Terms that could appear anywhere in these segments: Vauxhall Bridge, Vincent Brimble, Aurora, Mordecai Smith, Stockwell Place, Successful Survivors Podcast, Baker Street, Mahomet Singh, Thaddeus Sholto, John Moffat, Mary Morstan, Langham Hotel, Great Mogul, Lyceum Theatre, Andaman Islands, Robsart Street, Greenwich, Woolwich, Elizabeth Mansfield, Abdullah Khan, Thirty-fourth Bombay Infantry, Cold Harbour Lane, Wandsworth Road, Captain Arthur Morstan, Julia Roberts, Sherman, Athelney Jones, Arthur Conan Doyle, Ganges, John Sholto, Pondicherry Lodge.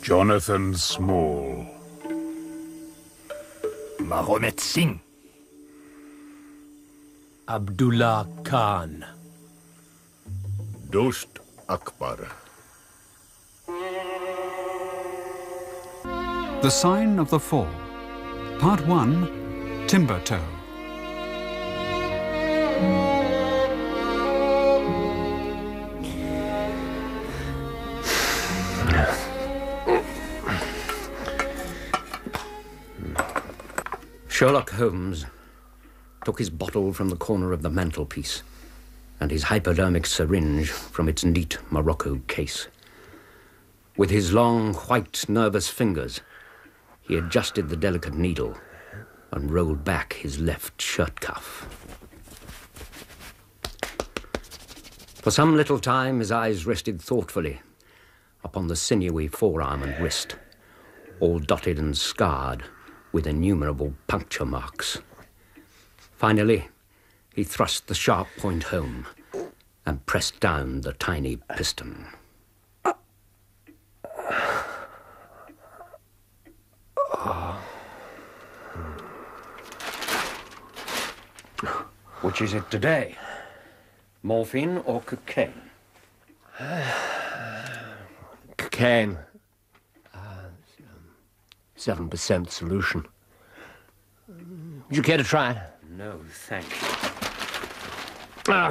Jonathan Small. Mahomet Singh. Abdullah Khan. Dost Akbar. The Sign of the Four. Part 1, Timber Toe. Sherlock Holmes took his bottle from the corner of the mantelpiece and his hypodermic syringe from its neat Morocco case. With his long, white, nervous fingers, he adjusted the delicate needle and rolled back his left shirt cuff. For some little time, his eyes rested thoughtfully upon the sinewy forearm and wrist, all dotted and scarred with innumerable puncture marks. Finally, he thrust the sharp point home and pressed down the tiny piston. Which is it today? Morphine or cocaine? Cocaine. 7% solution. Would you care to try it? No, thank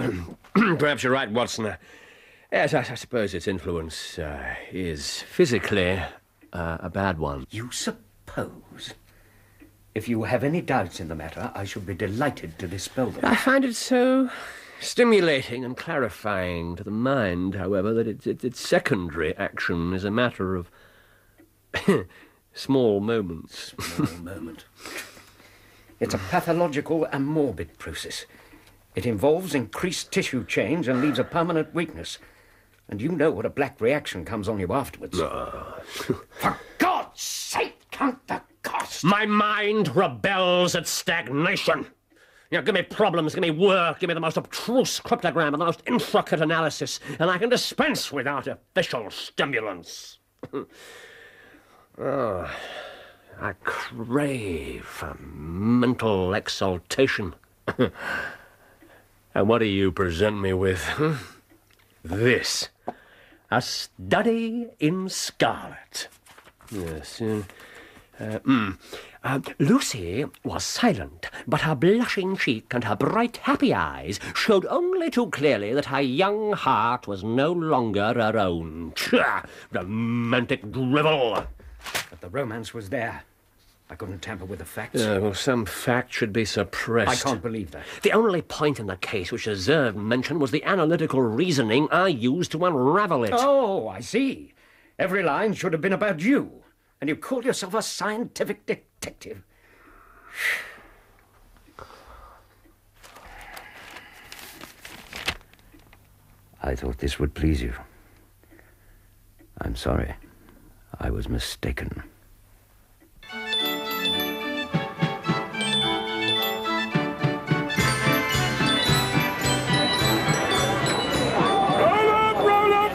you. Perhaps you're right, Watson. Yes, I suppose its influence is physically a bad one. You suppose? If you have any doubts in the matter, I shall be delighted to dispel them. I find it so stimulating and clarifying to the mind, however, that its secondary action is a matter of small moments. Small moment. It's a pathological and morbid process. It involves increased tissue change and leaves a permanent weakness. And you know what a black reaction comes on you afterwards. For God's sake, count the cost! My mind rebels at stagnation. You know, give me problems, give me work, give me the most abstruse cryptogram and the most intricate analysis, and I can dispense with artificial stimulants. Oh, I crave for mental exaltation. And what do you present me with? This. A Study in Scarlet. Yes. Lucy was silent, but her blushing cheek and her bright, happy eyes showed only too clearly that her young heart was no longer her own. Romantic drivel. But the romance was there. I couldn't tamper with the facts. Well, some fact should be suppressed. I can't believe that. The only point in the case which deserved mention was the analytical reasoning I used to unravel it. Oh, I see. Every line should have been about you. And you called yourself a scientific detective. I thought this would please you. I'm sorry. I was mistaken. Roll up,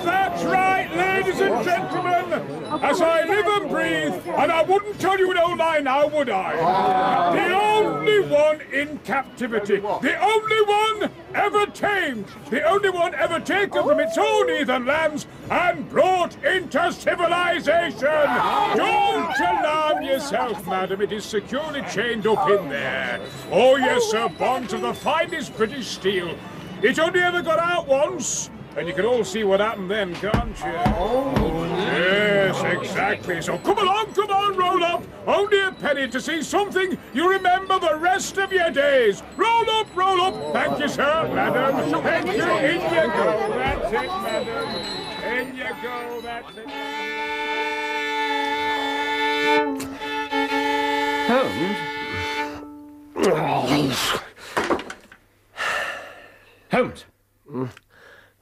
that's right, ladies and gentlemen. As I live and breathe, and I wouldn't tell you an old lie now, would I? The only one in captivity, the only one ever tamed, the only one ever taken from its own heathen lands and brought into civilization. Don't alarm yourself, madam. It is securely chained up in there. Oh, yes, sir, bonds of the finest British steel. It only ever got out once. And you can all see what happened then, can't you? Oh, yes, exactly. So come on, roll up. Only a penny to see something you remember the rest of your days. Roll up, roll up. Thank you, sir, madam. Thank you. In you go. That's it, madam. In you go. That's it. Holmes. Holmes. Holmes.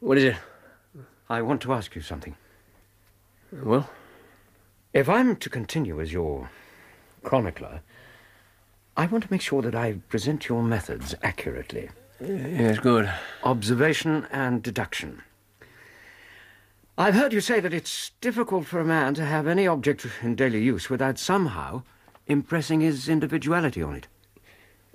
What is it? I want to ask you something. Well? If I'm to continue as your chronicler, I want to make sure that I present your methods accurately. Yes, good. Observation and deduction. I've heard you say that it's difficult for a man to have any object in daily use without somehow impressing his individuality on it.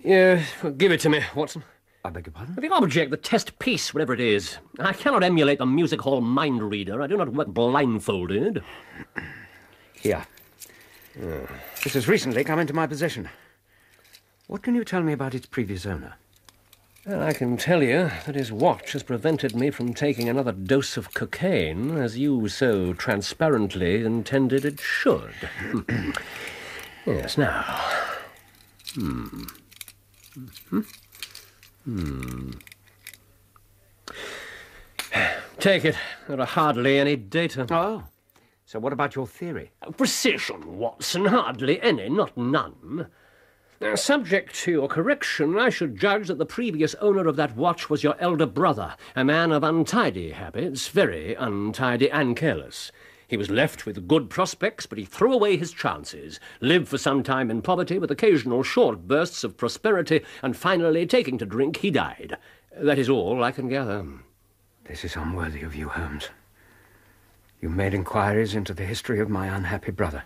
Yeah, well, give it to me, Watson. I beg your pardon? The object, the test piece, whatever it is. I cannot emulate the music hall mind reader. I do not work blindfolded. Here. This has recently come into my possession. What can you tell me about its previous owner? Well, I can tell you that his watch has prevented me from taking another dose of cocaine, as you so transparently intended it should. Yes, now. Take it. There are hardly any data. Oh. So what about your theory? Precision, Watson. Hardly any, not none. Now, subject to your correction, I should judge that the previous owner of that watch was your elder brother, a man of untidy habits, very untidy and careless. He was left with good prospects, but he threw away his chances, lived for some time in poverty with occasional short bursts of prosperity, and finally, taking to drink, he died. That is all I can gather. This is unworthy of you, Holmes. You made inquiries into the history of my unhappy brother.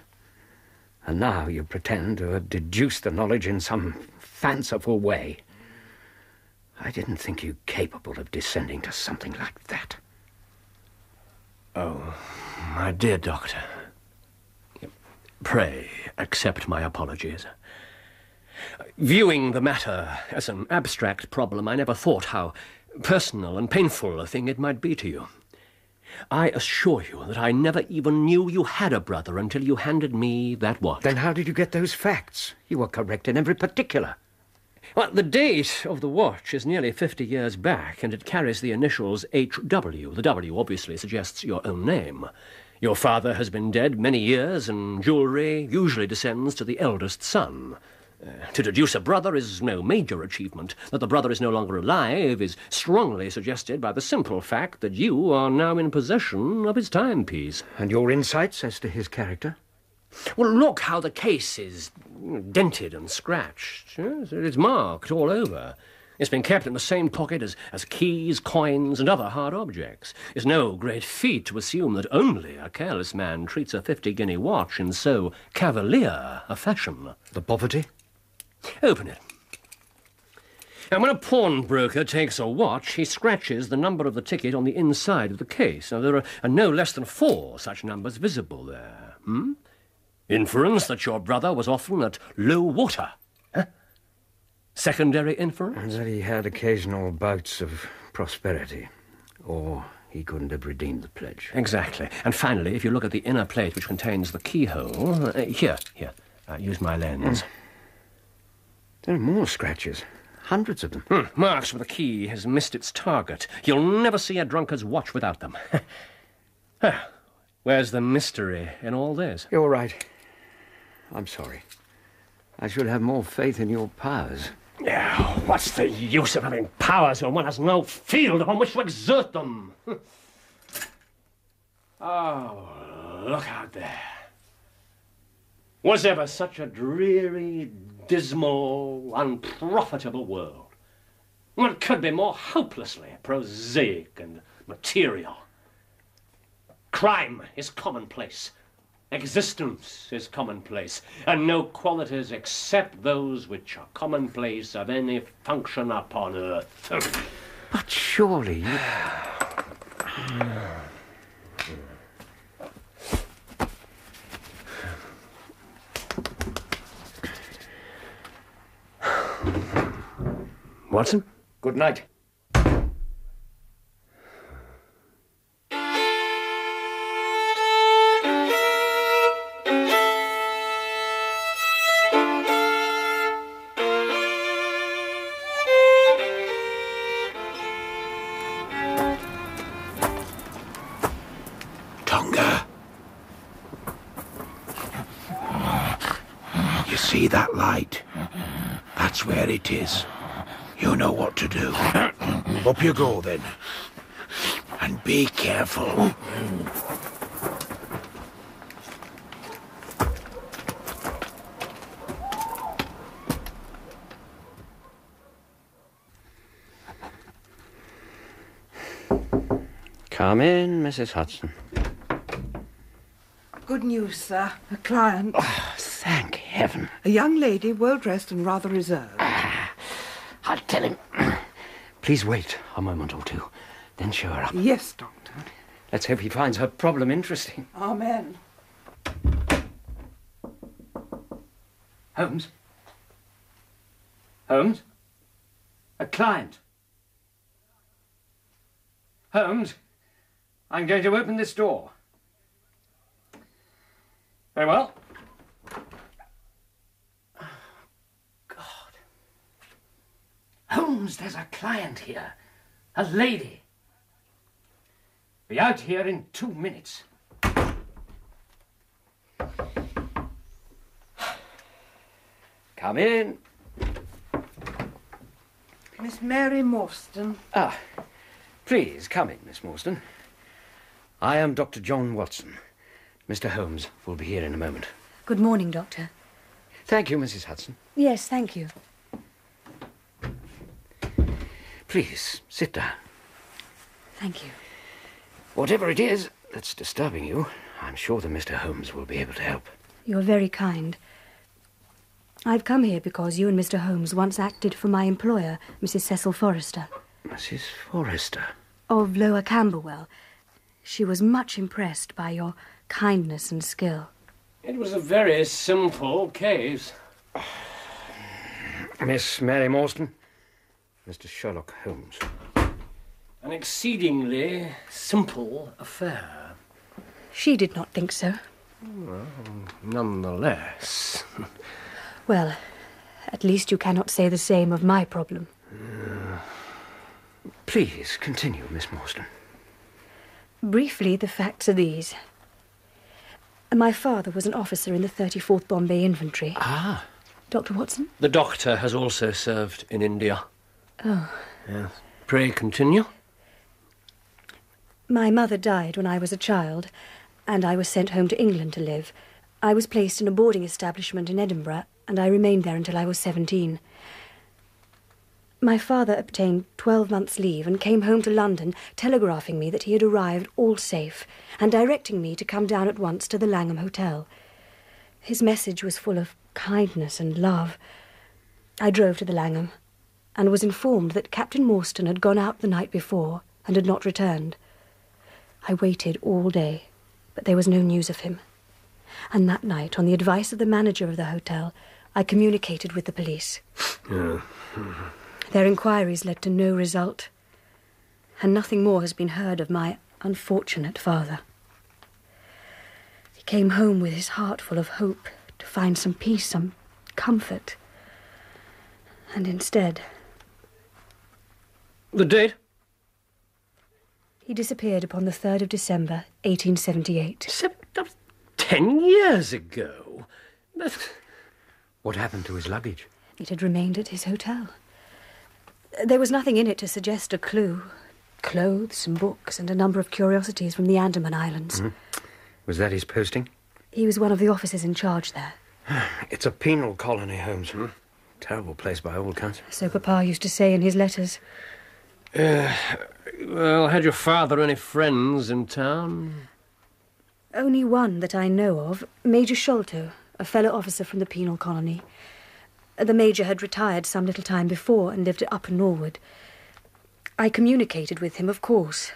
And now you pretend to have deduced the knowledge in some fanciful way. I didn't think you capable of descending to something like that. Oh, my dear Doctor. Pray accept my apologies. Viewing the matter as an abstract problem, I never thought how personal and painful a thing it might be to you. I assure you that I never even knew you had a brother until you handed me that watch. Then how did you get those facts? You were correct in every particular. Well, the date of the watch is nearly 50 years back, and it carries the initials H.W. The W obviously suggests your own name. Your father has been dead many years, and jewellery usually descends to the eldest son. To deduce a brother is no major achievement. That the brother is no longer alive is strongly suggested by the simple fact that you are now in possession of his timepiece. And your insights as to his character? Well, look how the case is dented and scratched. Yes, it is marked all over. It's been kept in the same pocket as keys, coins, and other hard objects. It's no great feat to assume that only a careless man treats a 50-guinea watch in so cavalier a fashion. The poverty? Open it. And when a pawnbroker takes a watch, he scratches the number of the ticket on the inside of the case. Now, there are no less than 4 such numbers visible there. Inference that your brother was often at low water. Secondary inference? And that he had occasional bouts of prosperity, or he couldn't have redeemed the pledge. Exactly. And finally, if you look at the inner plate which contains the keyhole... Here, use my lens... There are more scratches. Hundreds of them. Marks where the key has missed its target. You'll never see a drunkard's watch without them. Where's the mystery in all this? You're right. I'm sorry. I should have more faith in your powers. Yeah, what's the use of having powers when one has no field upon which to exert them? Oh, look out there. Was ever such a dreary, dismal, unprofitable world? What could be more hopelessly prosaic and material? Crime is commonplace. Existence is commonplace. And no qualities except those which are commonplace of any function upon earth. But surely... Watson? Good night. Tonga. You see that light? That's where it is. You know what to do. Up you go, then. And be careful. Come in, Mrs. Hudson. Good news, sir. A client. Oh, thank heaven. A young lady, well-dressed and rather reserved. I'll tell him. Please wait a moment or two, then show her up. Yes, Doctor. Let's hope he finds her problem interesting. Amen. Holmes? Holmes? A client? Holmes, I'm going to open this door. Very well. Oh, God. Holmes, there's a client here. A lady. Be out here in 2 minutes. Come in. Miss Mary Morstan. Ah, please come in, Miss Morstan. I am Dr. John Watson. Mr. Holmes will be here in a moment. Good morning, Doctor. Thank you, Mrs. Hudson. Yes, thank you. Please, sit down. Thank you. Whatever it is that's disturbing you, I'm sure that Mr. Holmes will be able to help. You're very kind. I've come here because you and Mr. Holmes once acted for my employer, Mrs. Cecil Forrester. Mrs. Forrester? Of Lower Camberwell. She was much impressed by your kindness and skill. It was a very simple case. Miss Mary Morstan, Mr. Sherlock Holmes. An exceedingly simple affair. She did not think so. Well, nonetheless. Well, at least you cannot say the same of my problem. Please continue, Miss Morstan. Briefly, the facts are these. My father was an officer in the 34th Bombay Infantry. Ah. Dr. Watson? The doctor has also served in India. Oh. Yes. Pray continue. My mother died when I was a child, and I was sent home to England to live. I was placed in a boarding establishment in Edinburgh, and I remained there until I was 17. My father obtained 12 months' leave and came home to London, telegraphing me that he had arrived all safe and directing me to come down at once to the Langham Hotel. His message was full of kindness and love. I drove to the Langham and was informed that Captain Morstan had gone out the night before and had not returned. I waited all day, but there was no news of him. And that night, on the advice of the manager of the hotel, I communicated with the police. Yeah. Their inquiries led to no result, and nothing more has been heard of my unfortunate father. He came home with his heart full of hope to find some peace, some comfort. And instead... The date? He disappeared upon the 3rd of December, 1878. 10 years ago? What happened to his luggage? It had remained at his hotel. There was nothing in it to suggest a clue. Clothes and books and a number of curiosities from the Andaman Islands. Mm-hmm. Was that his posting? He was one of the officers in charge there. It's a penal colony, Holmes. Hmm? Terrible place by all accounts. So Papa used to say in his letters. Well, had your father any friends in town? Only one that I know of, Major Sholto, a fellow officer from the penal colony. The Major had retired some little time before and lived at Upper Norwood. I communicated with him, of course.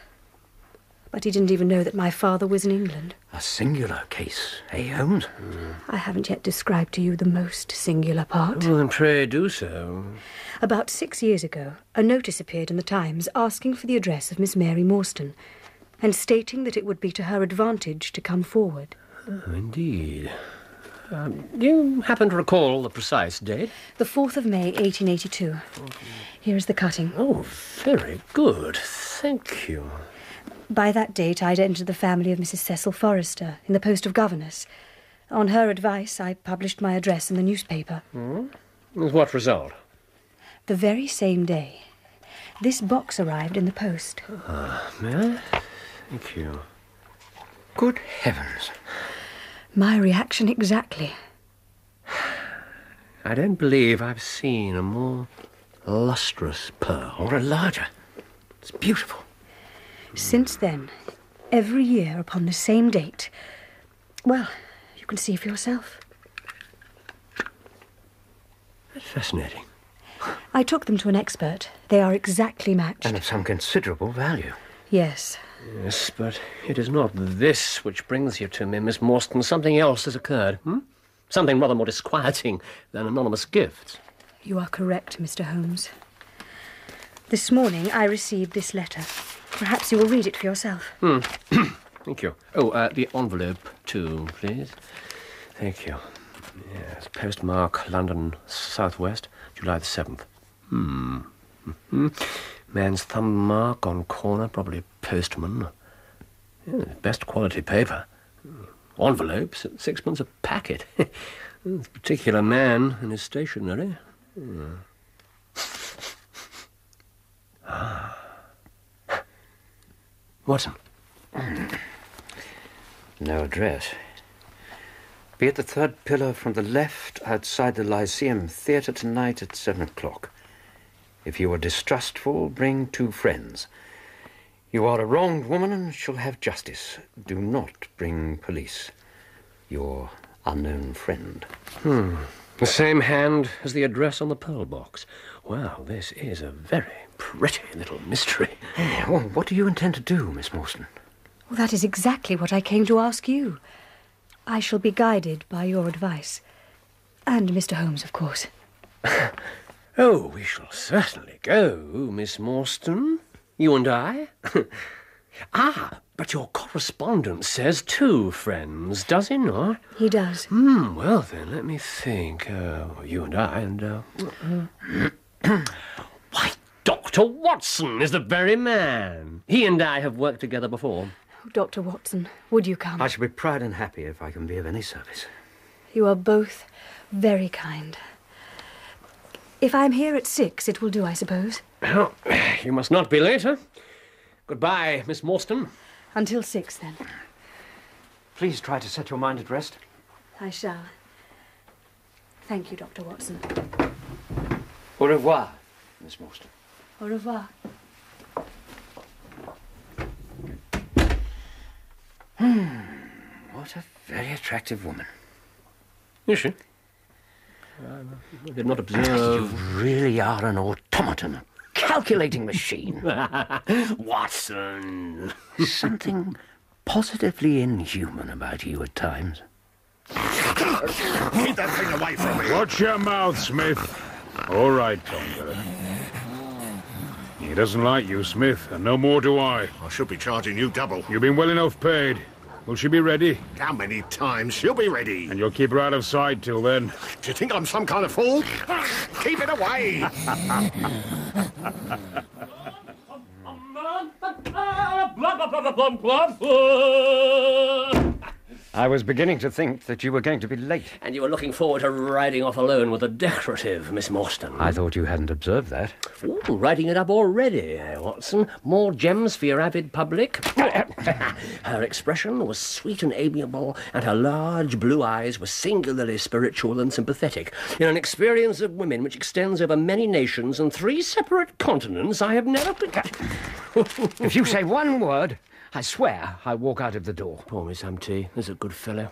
But he didn't even know that my father was in England. A singular case, eh, Holmes? Mm. I haven't yet described to you the most singular part. Well, then pray do so. About 6 years ago, a notice appeared in the Times asking for the address of Miss Mary Morstan and stating that it would be to her advantage to come forward. Oh, indeed. Do you happen to recall the precise date? The 4th of May, 1882. Here is the cutting. Oh, very good. Thank you. By that date, I'd entered the family of Mrs. Cecil Forrester in the post of governess. On her advice, I published my address in the newspaper. Mm. With what result? The very same day, this box arrived in the post. May I? Thank you. Good heavens. My reaction exactly. I don't believe I've seen a more lustrous pearl. Or a larger. It's beautiful. Since then, every year upon the same date. Well, you can see for yourself. That's fascinating. I took them to an expert. They are exactly matched. And of some considerable value. Yes. Yes, but it is not this which brings you to me, Miss Morstan. Something else has occurred, Something rather more disquieting than anonymous gifts. You are correct, Mr. Holmes. This morning I received this letter. Perhaps you will read it for yourself. Thank you. Oh, the envelope too, please. Thank you. Yes, postmark London Southwest, July the 7th. Man's thumb mark on corner, probably postman. Yeah, best quality paper. Envelopes at £6 a packet. This particular man and his stationery. Watson. No address. Be at the third pillar from the left outside the Lyceum Theatre tonight at 7 o'clock. If you are distrustful, bring 2 friends. You are a wronged woman and shall have justice. Do not bring police. Your unknown friend. The same hand as the address on the pearl box. Wow, this is a very pretty little mystery. Well, what do you intend to do, Miss Morstan? Well, that is exactly what I came to ask you. I shall be guided by your advice. And Mr. Holmes, of course. Oh, we shall certainly go, Miss Morstan. You and I. But your correspondent says 2 friends, does he not? He does. Well, then, let me think. You and I and... Why, Dr. Watson is the very man. He and I have worked together before. Oh, Dr. Watson, would you come? I shall be proud and happy if I can be of any service. You are both very kind. If I'm here at 6, it will do, I suppose. Oh, you must not be late, huh? Goodbye, Miss Morstan. Until 6, then. Please try to set your mind at rest. I shall. Thank you, Dr. Watson. Au revoir, Miss Morstan. Au revoir. What a very attractive woman. Is she? I did not observe... You really are an automaton, a calculating machine. Watson! Something positively inhuman about you at times. Keep that thing away from me! Watch your mouth, Smith. All right, Tonga. He doesn't like you, Smith, and no more do I. I should be charging you double. You've been well enough paid. Will she be ready? How many times? She'll be ready. And you'll keep her out of sight till then. Do you think I'm some kind of fool? Keep it away! I was beginning to think that you were going to be late. And you were looking forward to riding off alone with a decorative, Miss Morstan. I thought you hadn't observed that. Ooh, writing it up already, Watson. More gems for your avid public. Her expression was sweet and amiable, and her large blue eyes were singularly spiritual and sympathetic. In an experience of women which extends over many nations and 3 separate continents, I have never... If you say one word... I swear I walk out of the door. Pour me some tea. There's a good fellow.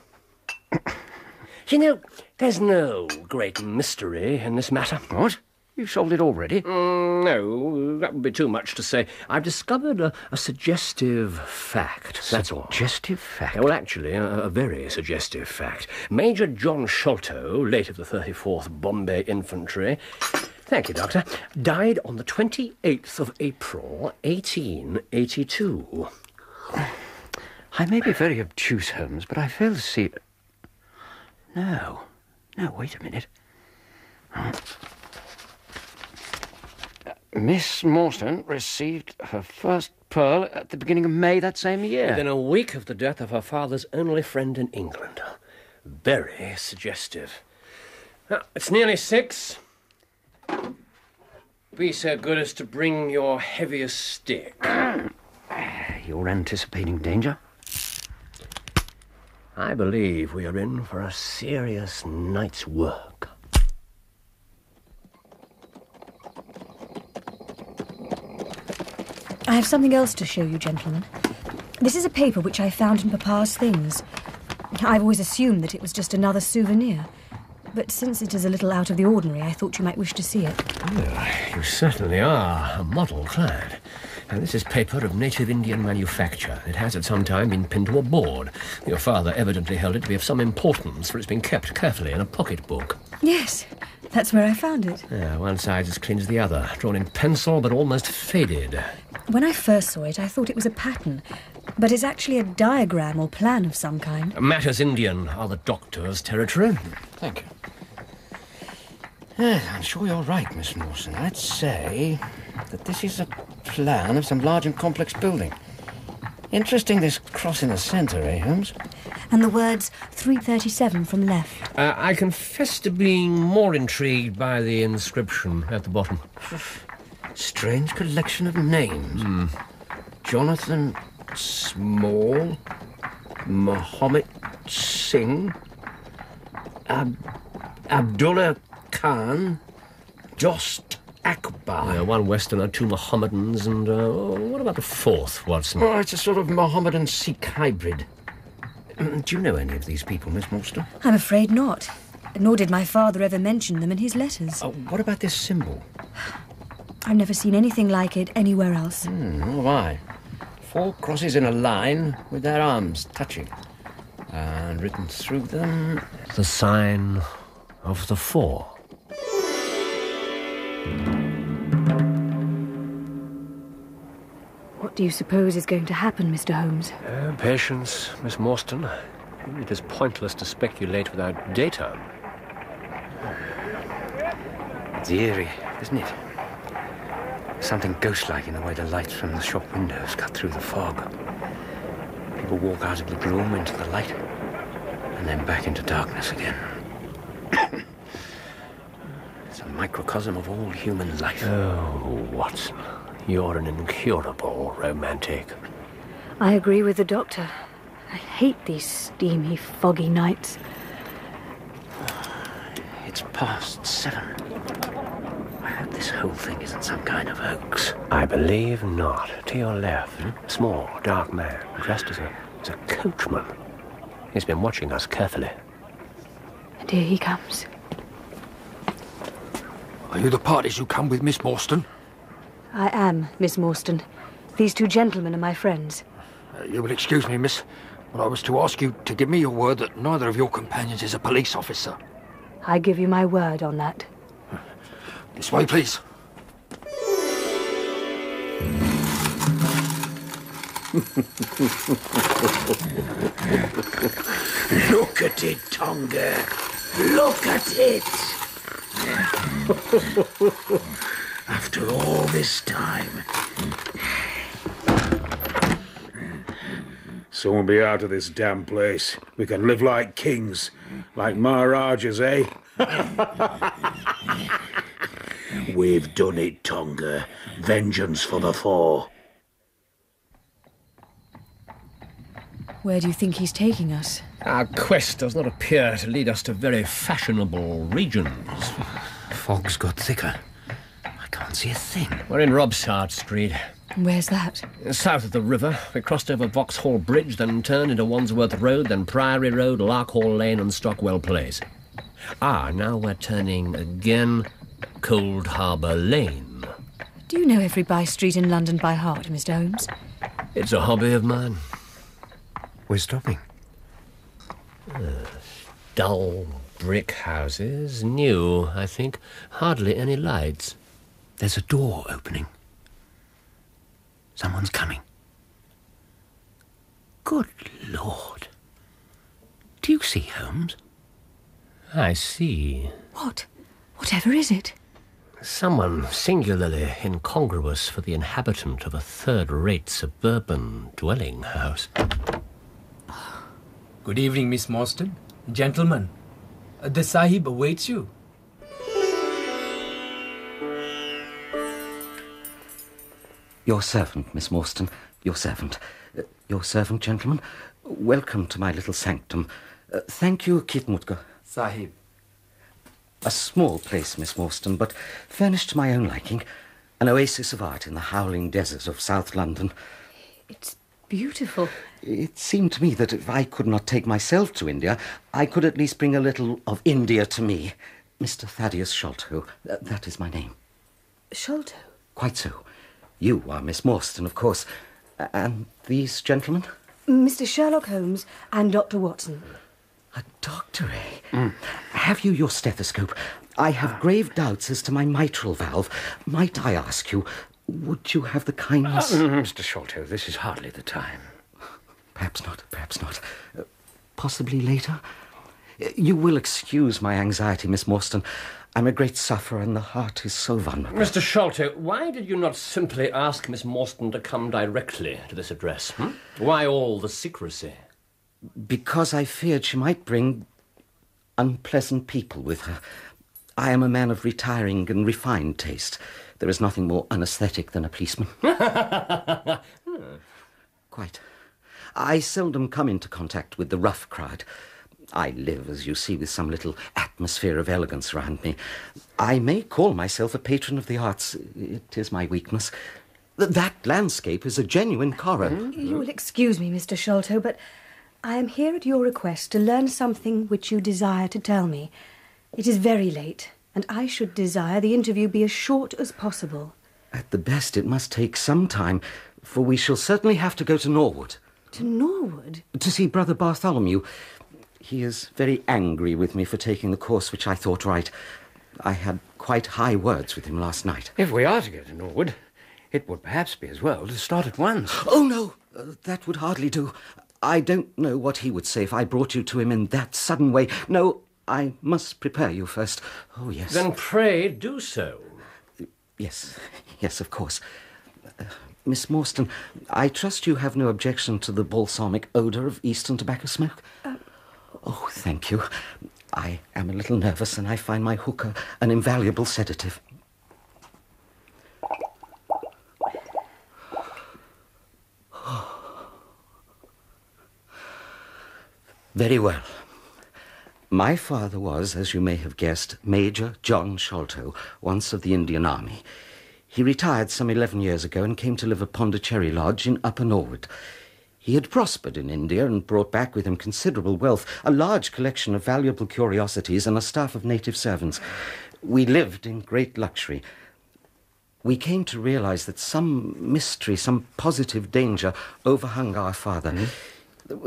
You know, there's no great mystery in this matter. What? You've solved it already? No, that would be too much to say. I've discovered a suggestive fact, that's all. Suggestive fact? Well, actually, a very suggestive fact. Major John Sholto, late of the 34th Bombay Infantry... Thank you, Doctor. Died on the 28th of April, 1882... I may be very obtuse, Holmes, but I fail to see... No. No, wait a minute. Miss Morstan received her first pearl at the beginning of May that same year. Within a week of the death of her father's only friend in England. Very suggestive. It's nearly 6. Be so good as to bring your heaviest stick. You're anticipating danger? I believe we are in for a serious night's work. I have something else to show you, gentlemen. This is a paper which I found in Papa's things. I've always assumed that it was just another souvenir. But since it is a little out of the ordinary, I thought you might wish to see it. Oh, you certainly are a model client. And this is paper of native Indian manufacture. It has at some time been pinned to a board. Your father evidently held it to be of some importance, for it's been kept carefully in a pocket-book. Yes, that's where I found it. Yeah, one side as clean as the other, drawn in pencil but almost faded. When I first saw it, I thought it was a pattern, but it's actually a diagram or plan of some kind. Matters Indian are the doctor's territory. Thank you. Yes, I'm sure you're right, Miss Morstan. I'd say that this is a plan of some large and complex building. Interesting, this cross in the centre, Holmes? And the words 337 from left. I confess to being more intrigued by the inscription at the bottom. Strange collection of names. Jonathan Small, Mahomet Singh, Abdullah Khan, Dost Akbar. One Westerner, two Mohammedans, and what about the fourth, Watson? Oh, it's a sort of Mohammedan-Sikh hybrid. Do you know any of these people, Miss Morstan? I'm afraid not, nor did my father ever mention them in his letters. What about this symbol? I've never seen anything like it anywhere else. Nor have I. Four crosses in a line with their arms touching. And written through them... The Sign of the Four. What do you suppose is going to happen, Mr. Holmes? Patience, Miss Morstan. It is pointless to speculate without data. It's eerie, isn't it? Something ghost-like in the way the light from the shop windows cut through the fog. People walk out of the gloom into the light, and then back into darkness again. It's a microcosm of all human life. Oh, Watson, you're an incurable romantic. I agree with the doctor. I hate these steamy, foggy nights. It's past 7. I hope this whole thing isn't some kind of hoax. I believe not. To your left, small, dark man, dressed as a coachman. He's been watching us carefully. And here he comes. Are you the parties who come with Miss Morstan? I am, Miss Morstan. These two gentlemen are my friends. You will excuse me, miss, but I was to ask you to give me your word that neither of your companions is a police officer. I give you my word on that. This way, please. Look at it, Tonga. Look at it. After all this time. Soon be out of this damn place. We can live like kings. Like Maharajas, We've done it, Tonga. Vengeance for the four. Where do you think he's taking us? Our quest does not appear to lead us to very fashionable regions. Fog's got thicker. I can't see a thing. We're in Robsart Street. Where's that? South of the river. We crossed over Vauxhall Bridge, then turned into Wandsworth Road, then Priory Road, Larkhall Lane and Stockwell Place. Now we're turning again Cold Harbour Lane. Do you know every by-street in London by heart, Mr. Holmes? It's a hobby of mine. We're stopping. Dull brick houses, new, I think. Hardly any lights. There's a door opening. Someone's coming. Good Lord. Do you see, Holmes? I see. What? Whatever is it? Someone singularly incongruous for the inhabitant of a third-rate suburban dwelling house. Good evening, Miss Morstan. Gentlemen, the Sahib awaits you. Your servant, Miss Morstan. Your servant. Your servant, gentlemen. Welcome to my little sanctum. Thank you, Kitmutko. Sahib. A small place, Miss Morstan, but furnished to my own liking. an oasis of art in the howling deserts of South London. It's beautiful. It seemed to me that if I could not take myself to India, I could at least bring a little of India to me. Mr. Thaddeus Sholto, that is my name. Sholto? Quite so. You are Miss Morstan, of course. And these gentlemen? Mr. Sherlock Holmes and Dr. Watson. A doctor, eh? Mm. Have you your stethoscope? I have grave doubts as to my mitral valve. Might I ask you, would you have the kindness... Mr. Sholto, this is hardly the time. Perhaps not, perhaps not. Possibly later? You will excuse my anxiety, Miss Morstan. I'm a great sufferer and the heart is so vulnerable. Mr. Sholto, why did you not simply ask Miss Morstan to come directly to this address? Hmm? Why all the secrecy? Because I feared she might bring unpleasant people with her. I am a man of retiring and refined taste. There is nothing more unaesthetic than a policeman. Quite. I seldom come into contact with the rough crowd. I live, as you see, with some little atmosphere of elegance around me. I may call myself a patron of the arts. It is my weakness. That landscape is a genuine horror. You will excuse me, Mr. Sholto, but I am here at your request to learn something which you desire to tell me. It is very late, and I should desire the interview be as short as possible. At the best, it must take some time, for we shall certainly have to go to Norwood. To Norwood? To see Brother Bartholomew. He is very angry with me for taking the course which I thought right. I had quite high words with him last night. If we are to go to Norwood, it would perhaps be as well to start at once. Oh, no, that would hardly do. I don't know what he would say if I brought you to him in that sudden way. No, I must prepare you first. Oh, yes. Then pray do so. Yes, yes, of course. Miss Morstan, I trust you have no objection to the balsamic odour of Eastern tobacco smoke? Oh, thank you. I am a little nervous and I find my hookah an invaluable sedative. Very well. My father was, as you may have guessed, Major John Sholto, once of the Indian Army. He retired some 11 years ago and came to live at Pondicherry Lodge in Upper Norwood. He had prospered in India and brought back with him considerable wealth, a large collection of valuable curiosities and a staff of native servants. We lived in great luxury. We came to realise that some mystery, some positive danger overhung our father.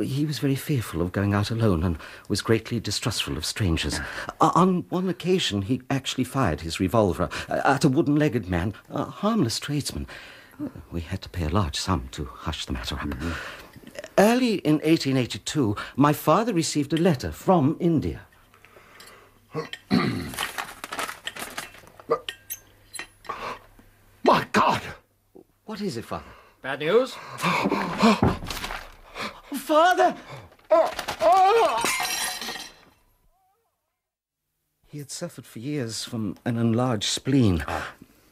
He was very fearful of going out alone and was greatly distrustful of strangers. On one occasion, he actually fired his revolver at a wooden-legged man, a harmless tradesman. We had to pay a large sum to hush the matter up. Early in 1882, my father received a letter from India. My God! What is it, Father? Bad news? Father! He had suffered for years from an enlarged spleen,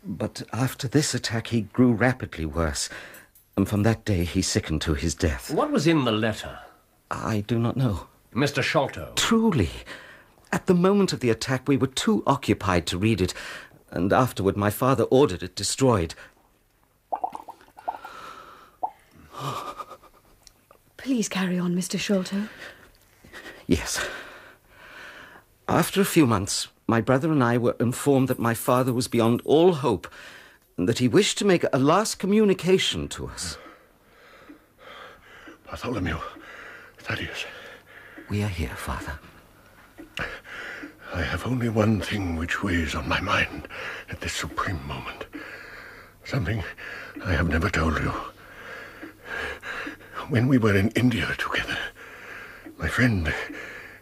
but after this attack he grew rapidly worse, and from that day he sickened to his death. What was in the letter? I do not know. Mr. Sholto? Truly. At the moment of the attack we were too occupied to read it, and afterward my father ordered it destroyed. Please carry on, Mr. Sholto. Yes. After a few months, my brother and I were informed that my father was beyond all hope and that he wished to make a last communication to us. Bartholomew, Thaddeus. We are here, Father. I have only one thing which weighs on my mind at this supreme moment. Something I have never told you. When we were in India together, my friend,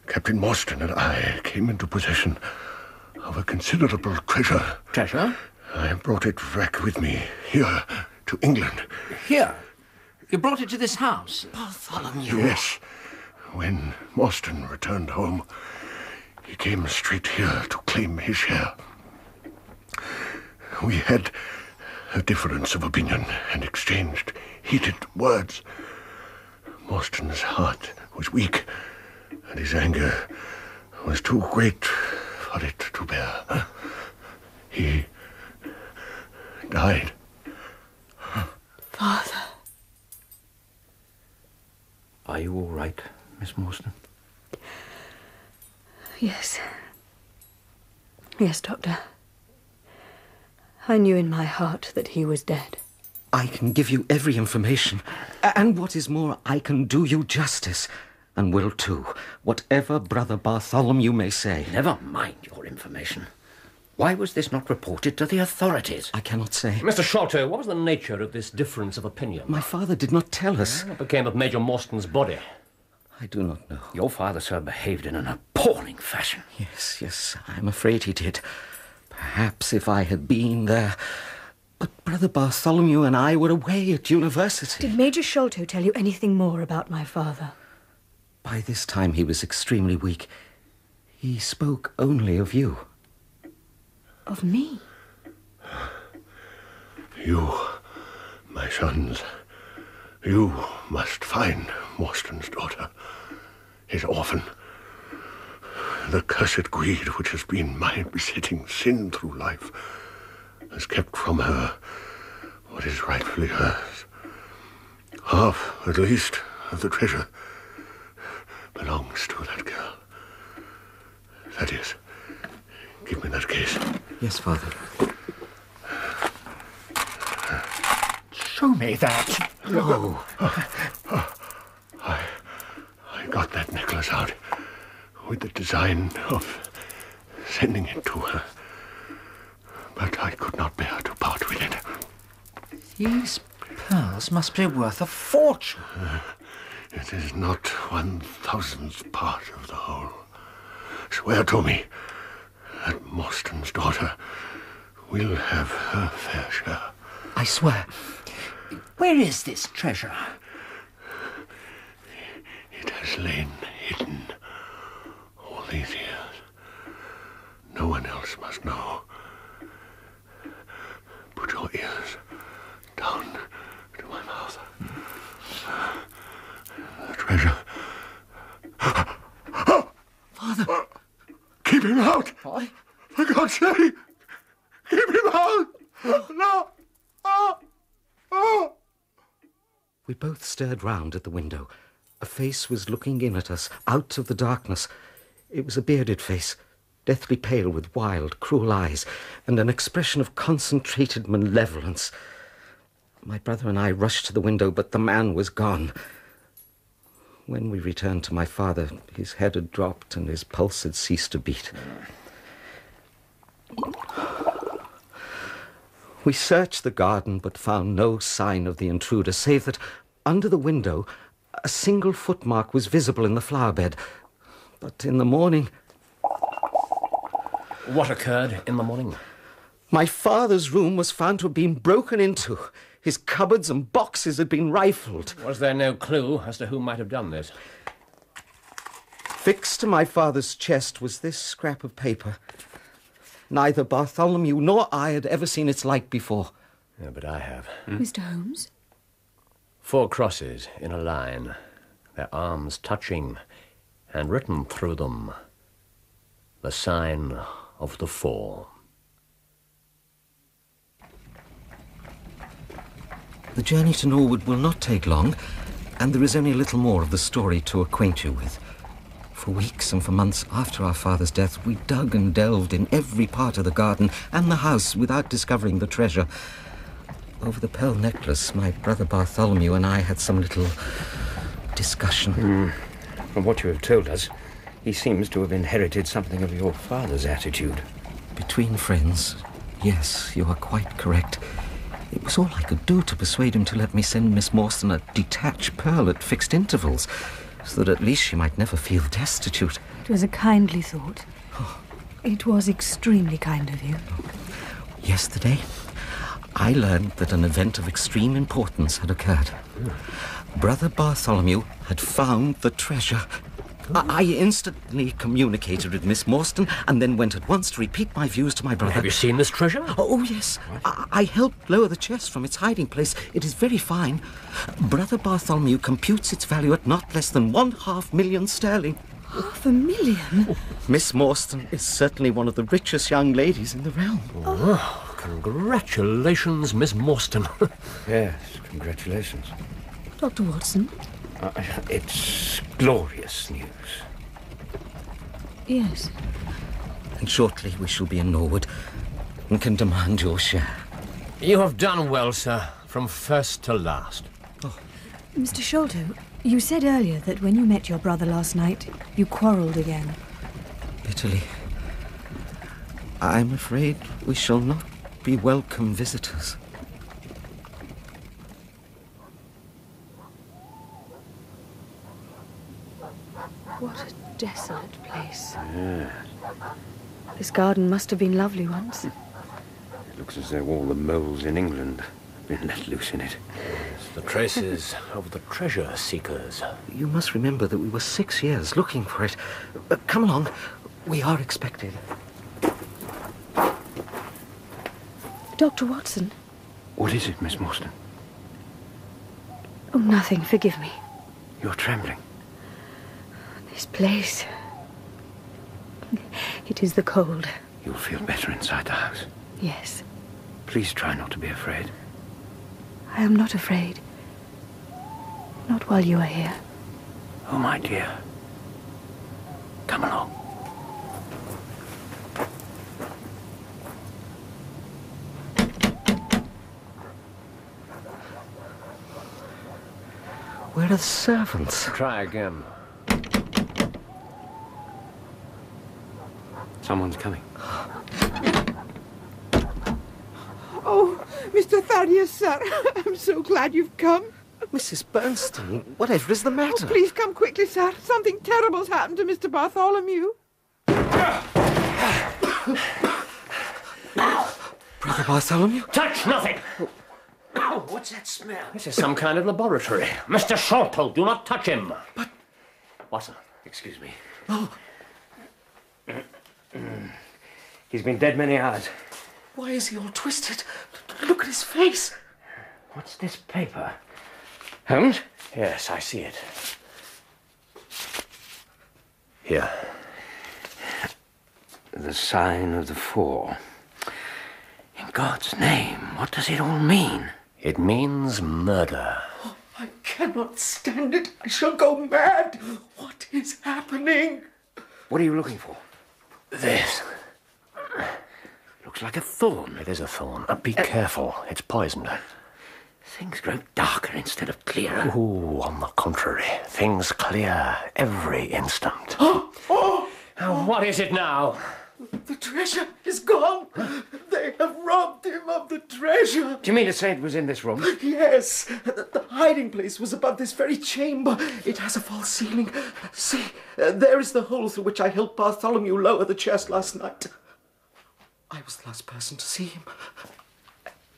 Captain Morstan, and I came into possession of a considerable treasure. Treasure? I brought it back with me here to England. Here? You brought it to this house? Bartholomew. Yes. When Morstan returned home, he came straight here to claim his share. We had a difference of opinion and exchanged heated words. Morstan's heart was weak, and his anger was too great for it to bear. He died. Father. Are you all right, Miss Morstan? Yes. Yes, Doctor. I knew in my heart that he was dead. I can give you every information. And what is more, I can do you justice. And will too. Whatever Brother Bartholomew may say. Never mind your information. Why was this not reported to the authorities? I cannot say. Mr. Sholto, what was the nature of this difference of opinion? My father did not tell us. What became of Major Morstan's body? I do not know. Your father, sir, behaved in an appalling fashion. Yes, yes, I'm afraid he did. Perhaps if I had been there. But Brother Bartholomew and I were away at university. Did Major Sholto tell you anything more about my father? By this time he was extremely weak. He spoke only of you. Of me? You, my sons, you must find Morstan's daughter, his orphan. The cursed greed which has been my besetting sin through life has kept from her what is rightfully hers. Half, at least, of the treasure belongs to that girl. That is. Give me that case. Yes, Father. Show me that. No. I got that necklace out with the design of sending it to her. But I could not bear to part with it. These pearls must be worth a fortune. It is not 1,000th part of the whole. Swear to me. That Morstan's daughter will have her fair share. I swear. Where is this treasure? It has lain hidden all these years. No one else must know. Put your ears down to my mouth. The treasure. Father! Keep him out! Why? For God's sake! Keep him out! Oh. No! Oh. Oh. We both stared round at the window. A face was looking in at us, out of the darkness. It was a bearded face, deathly pale with wild, cruel eyes, and an expression of concentrated malevolence. My brother and I rushed to the window, but the man was gone. When we returned to my father, his head had dropped and his pulse had ceased to beat. We searched the garden but found no sign of the intruder, save that under the window a single footmark was visible in the flower bed. But in the morning... What occurred in the morning? My father's room was found to have been broken into. His cupboards and boxes had been rifled. Was there no clue as to who might have done this? Fixed to my father's chest was this scrap of paper. Neither Bartholomew nor I had ever seen its like before. Yeah, but I have. Hmm? Mr. Holmes? 4 crosses in a line, their arms touching, and written through them, the sign of the four. The journey to Norwood will not take long, and there is only a little more of the story to acquaint you with. For weeks and for months after our father's death, we dug and delved in every part of the garden and the house without discovering the treasure. Over the pearl necklace, my brother Bartholomew and I had some little discussion. From what you have told us, he seems to have inherited something of your father's attitude. Between friends, yes, you are quite correct. It was all I could do to persuade him to let me send Miss Morstan a detached pearl at fixed intervals, so that at least she might never feel destitute. It was a kindly thought. Oh. It was extremely kind of you. Yesterday, I learned that an event of extreme importance had occurred. Brother Bartholomew had found the treasure. I instantly communicated with Miss Morstan and then went at once to repeat my views to my brother. Have you seen this treasure? Oh, yes. I helped lower the chest from its hiding place. It is very fine. Brother Bartholomew computes its value at not less than 1/2 million sterling. 1/2 million? Miss Morstan is certainly one of the richest young ladies in the realm. Oh, Congratulations, Miss Morstan. Yes, congratulations. Dr. Watson? It's glorious news. Yes. And shortly we shall be in Norwood and can demand your share. You have done well, sir, from first to last. Oh. Mr. Sholto, you said earlier that when you met your brother last night, you quarrelled again. Bitterly. I'm afraid we shall not be welcome visitors. What a desolate place. Yeah. This garden must have been lovely once. It looks as though all the moles in England have been let loose in it. It's the traces of the treasure seekers. You must remember that we were 6 years looking for it. Come along. We are expected. Dr. Watson. What is it, Miss Morstan? Oh, nothing. Forgive me. You're trembling. This place. It is the cold. You'll feel better inside the house. Yes. Please try not to be afraid. I am not afraid. Not while you are here. Oh, my dear. Come along. Where are the servants? Try again. Someone's coming. Oh, Mr. Thaddeus, sir. I'm so glad you've come. Mrs. Bernstein, whatever is the matter? Oh, please come quickly, sir. Something terrible's happened to Mr. Bartholomew. Brother Bartholomew? Touch nothing! Oh, what's that smell? This is some kind of laboratory. Mr. Sholto, do not touch him. But... Watson, excuse me. Oh. He's been dead many hours. Why is he all twisted? Look at his face. What's this paper? Holmes? Yes, I see it. Here. The Sign of the Four. In God's name, what does it all mean? It means murder. Oh, I cannot stand it. I shall go mad. What is happening? What are you looking for? This. Looks like a thorn. It is a thorn. Be careful. It's poisoned. Things grow darker instead of clearer. Oh, on the contrary. Things clear every instant. Now, what is it now? The treasure is gone. Huh? They have robbed him of the treasure. Do you mean to say it was in this room? Yes. The hiding place was above this very chamber. It has a false ceiling. See, there is the hole through which I helped Bartholomew lower the chest last night. I was the last person to see him.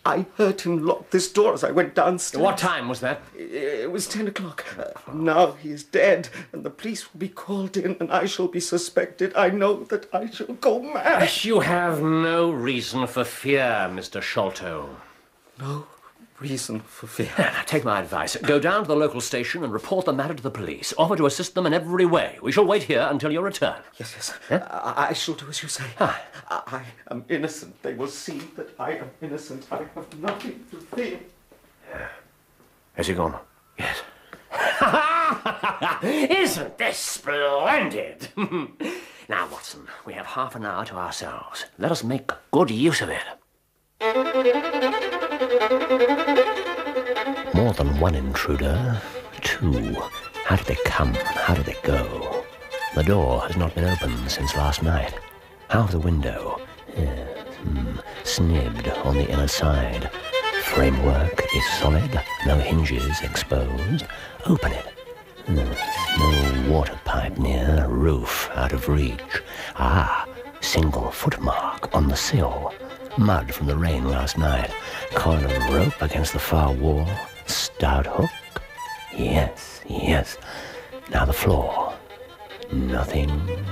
I heard him lock this door as I went downstairs. What time was that? It was 10 o'clock. Now he is dead, and the police will be called in, and I shall be suspected. I know that I shall go mad. You have no reason for fear, Mr. Sholto. No reason for fear. Take my advice. Go down to the local station and report the matter to the police. Offer to assist them in every way. We shall wait here until your return. Yes, yes. Huh? I shall do as you say. Ah. I am innocent. They will see that I am innocent. I have nothing to fear. Yeah. Has he gone? Yes. Isn't this splendid? Now, Watson, we have half an hour to ourselves. Let us make good use of it. More than one intruder. Two. How did they come? How did they go? The door has not been opened since last night. Out of the window. Snibbed on the inner side. Framework is solid. No hinges exposed. Open it. No water pipe near. Roof out of reach. Ah, single footmark on the sill. Mud from the rain last night. Coil of rope against the far wall. Stout hook. Yes, yes. Now the floor. Nothing.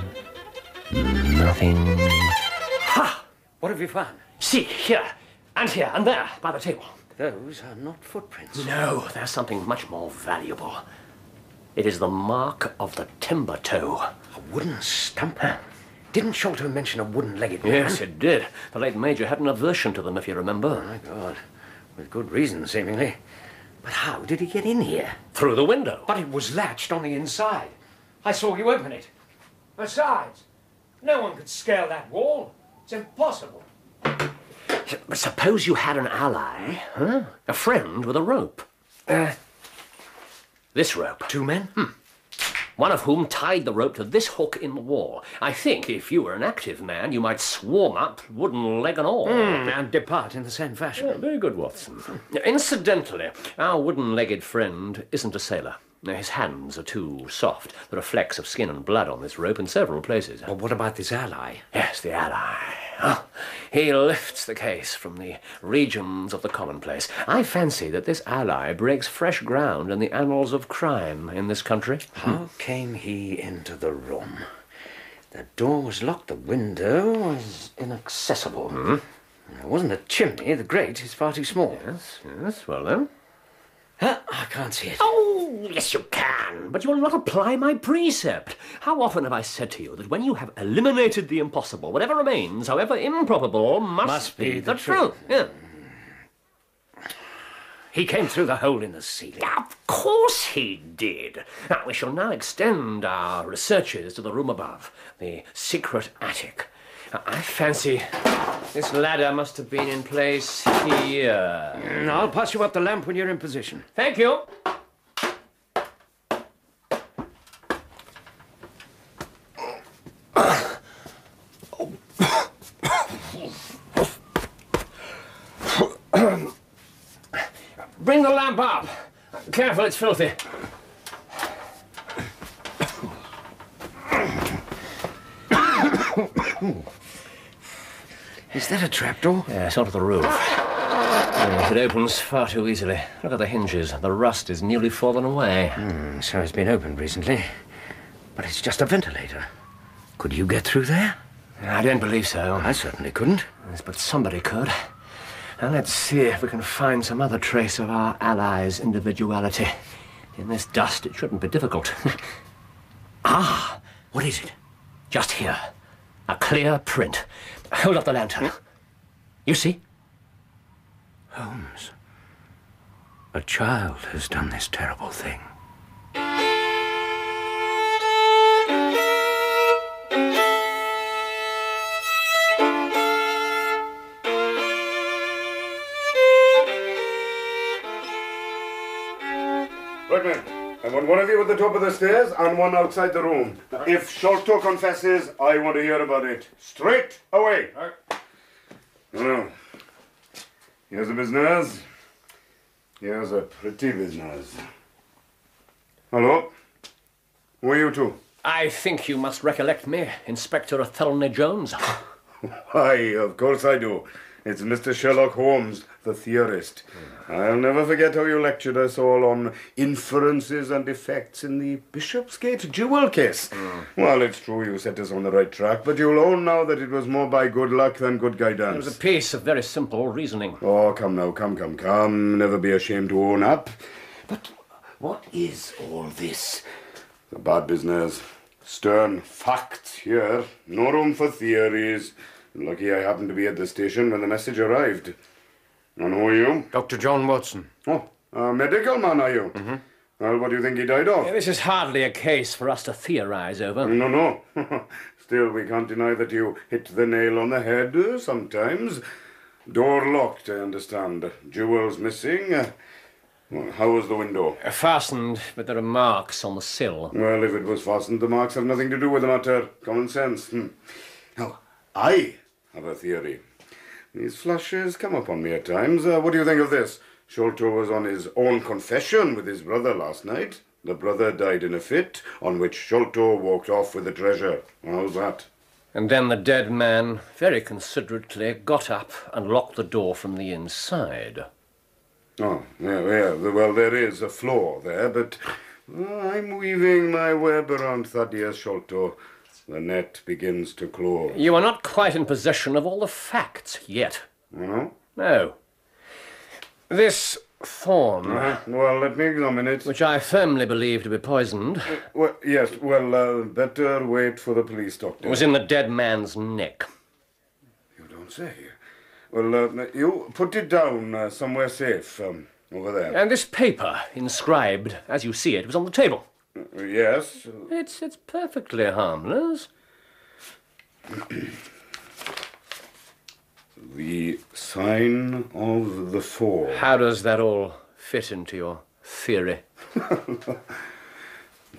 Nothing. Ha! What have you found? See, here, and there, by the table. Those are not footprints. No, there's something much more valuable. It is the mark of the timber toe. A wooden stump. Didn't Sholto mention a wooden-legged man? Yes, it did. The late Major had an aversion to them, if you remember. Oh, my God. With good reason, seemingly. But how did he get in here? Through the window. But it was latched on the inside. I saw you open it. Besides, no one could scale that wall. It's impossible. But suppose you had an ally, huh? A friend with a rope. This rope. Two men? One of whom tied the rope to this hook in the wall. I think if you were an active man, you might swarm up, wooden leg and all. And depart in the same fashion. Yeah, very good, Watson. Incidentally, our wooden-legged friend isn't a sailor. His hands are too soft. There are flecks of skin and blood on this rope in several places. Well, what about this ally? Yes, the ally. Oh, he lifts the case from the regions of the commonplace. I fancy that this ally breaks fresh ground in the annals of crime in this country. How came he into the room? The door was locked, the window was inaccessible. There wasn't a chimney, the grate is far too small. Yes, yes, well then. I can't see it. Oh, yes, you can, but you will not apply my precept. How often have I said to you that when you have eliminated the impossible, whatever remains, however improbable, must be the truth. Yeah. He came through the hole in the ceiling. Of course he did. Now, we shall now extend our researches to the room above, the secret attic. I fancy this ladder must have been in place here. I'll pass you up the lamp when you're in position. Thank you. Bring the lamp up. Careful, it's filthy. Is that a trapdoor? Yes, onto the roof. It opens far too easily. Look at the hinges. The rust is nearly fallen away. So it's been opened recently. But it's just a ventilator. Could you get through there? I don't believe so. I certainly couldn't. Yes, but somebody could. Now let's see if we can find some other trace of our ally's individuality. In this dust, it shouldn't be difficult. Ah! What is it? Just here. A clear print. Hold up the lantern. You see? Holmes, a child has done this terrible thing. Right, man. I want one of you at the top of the stairs and one outside the room. If Sholto confesses, I want to hear about it. Straight away. Well, here's a business. Here's a pretty business. Hello? Who are you two? I think you must recollect me, Inspector Athelney Jones. Why, of course I do. It's Mr. Sherlock Holmes, the theorist. I'll never forget how you lectured us all on inferences and effects in the Bishopsgate jewel case. Well, it's true you set us on the right track, but you'll own now that it was more by good luck than good guidance. It was a piece of very simple reasoning. Oh, come now, come. Never be ashamed to own up. But what is all this? It's a bad business. Stern facts here. No room for theories. Lucky I happened to be at the station when the message arrived. And who are you? Dr. John Watson. Oh, a medical man, are you? Well, what do you think he died of? Yeah, this is hardly a case for us to theorize over. No, no. Still, we can't deny that you hit the nail on the head sometimes. Door locked, I understand. Jewels missing. Well, how was the window? Fastened, but there are marks on the sill. Well, if it was fastened, the marks have nothing to do with the matter. Common sense. Now, I have a theory. These flashes come upon me at times. What do you think of this? Sholto was on his own confession with his brother last night. The brother died in a fit, on which Sholto walked off with the treasure. How's that? And then the dead man, very considerately, got up and locked the door from the inside. Oh, yeah. Well, there is a flaw there, but I'm weaving my web around Thaddeus Sholto. The net begins to claw. You are not quite in possession of all the facts yet. No? No. This form. Well, let me examine it. Which I firmly believe to be poisoned. Well, yes, well, better wait for the police, doctor. It was in the dead man's neck. You don't say. Well, you put it down somewhere safe, over there. And this paper, inscribed, as you see it, was on the table. Yes? It's perfectly harmless. The Sign of the Four. How does that all fit into your theory?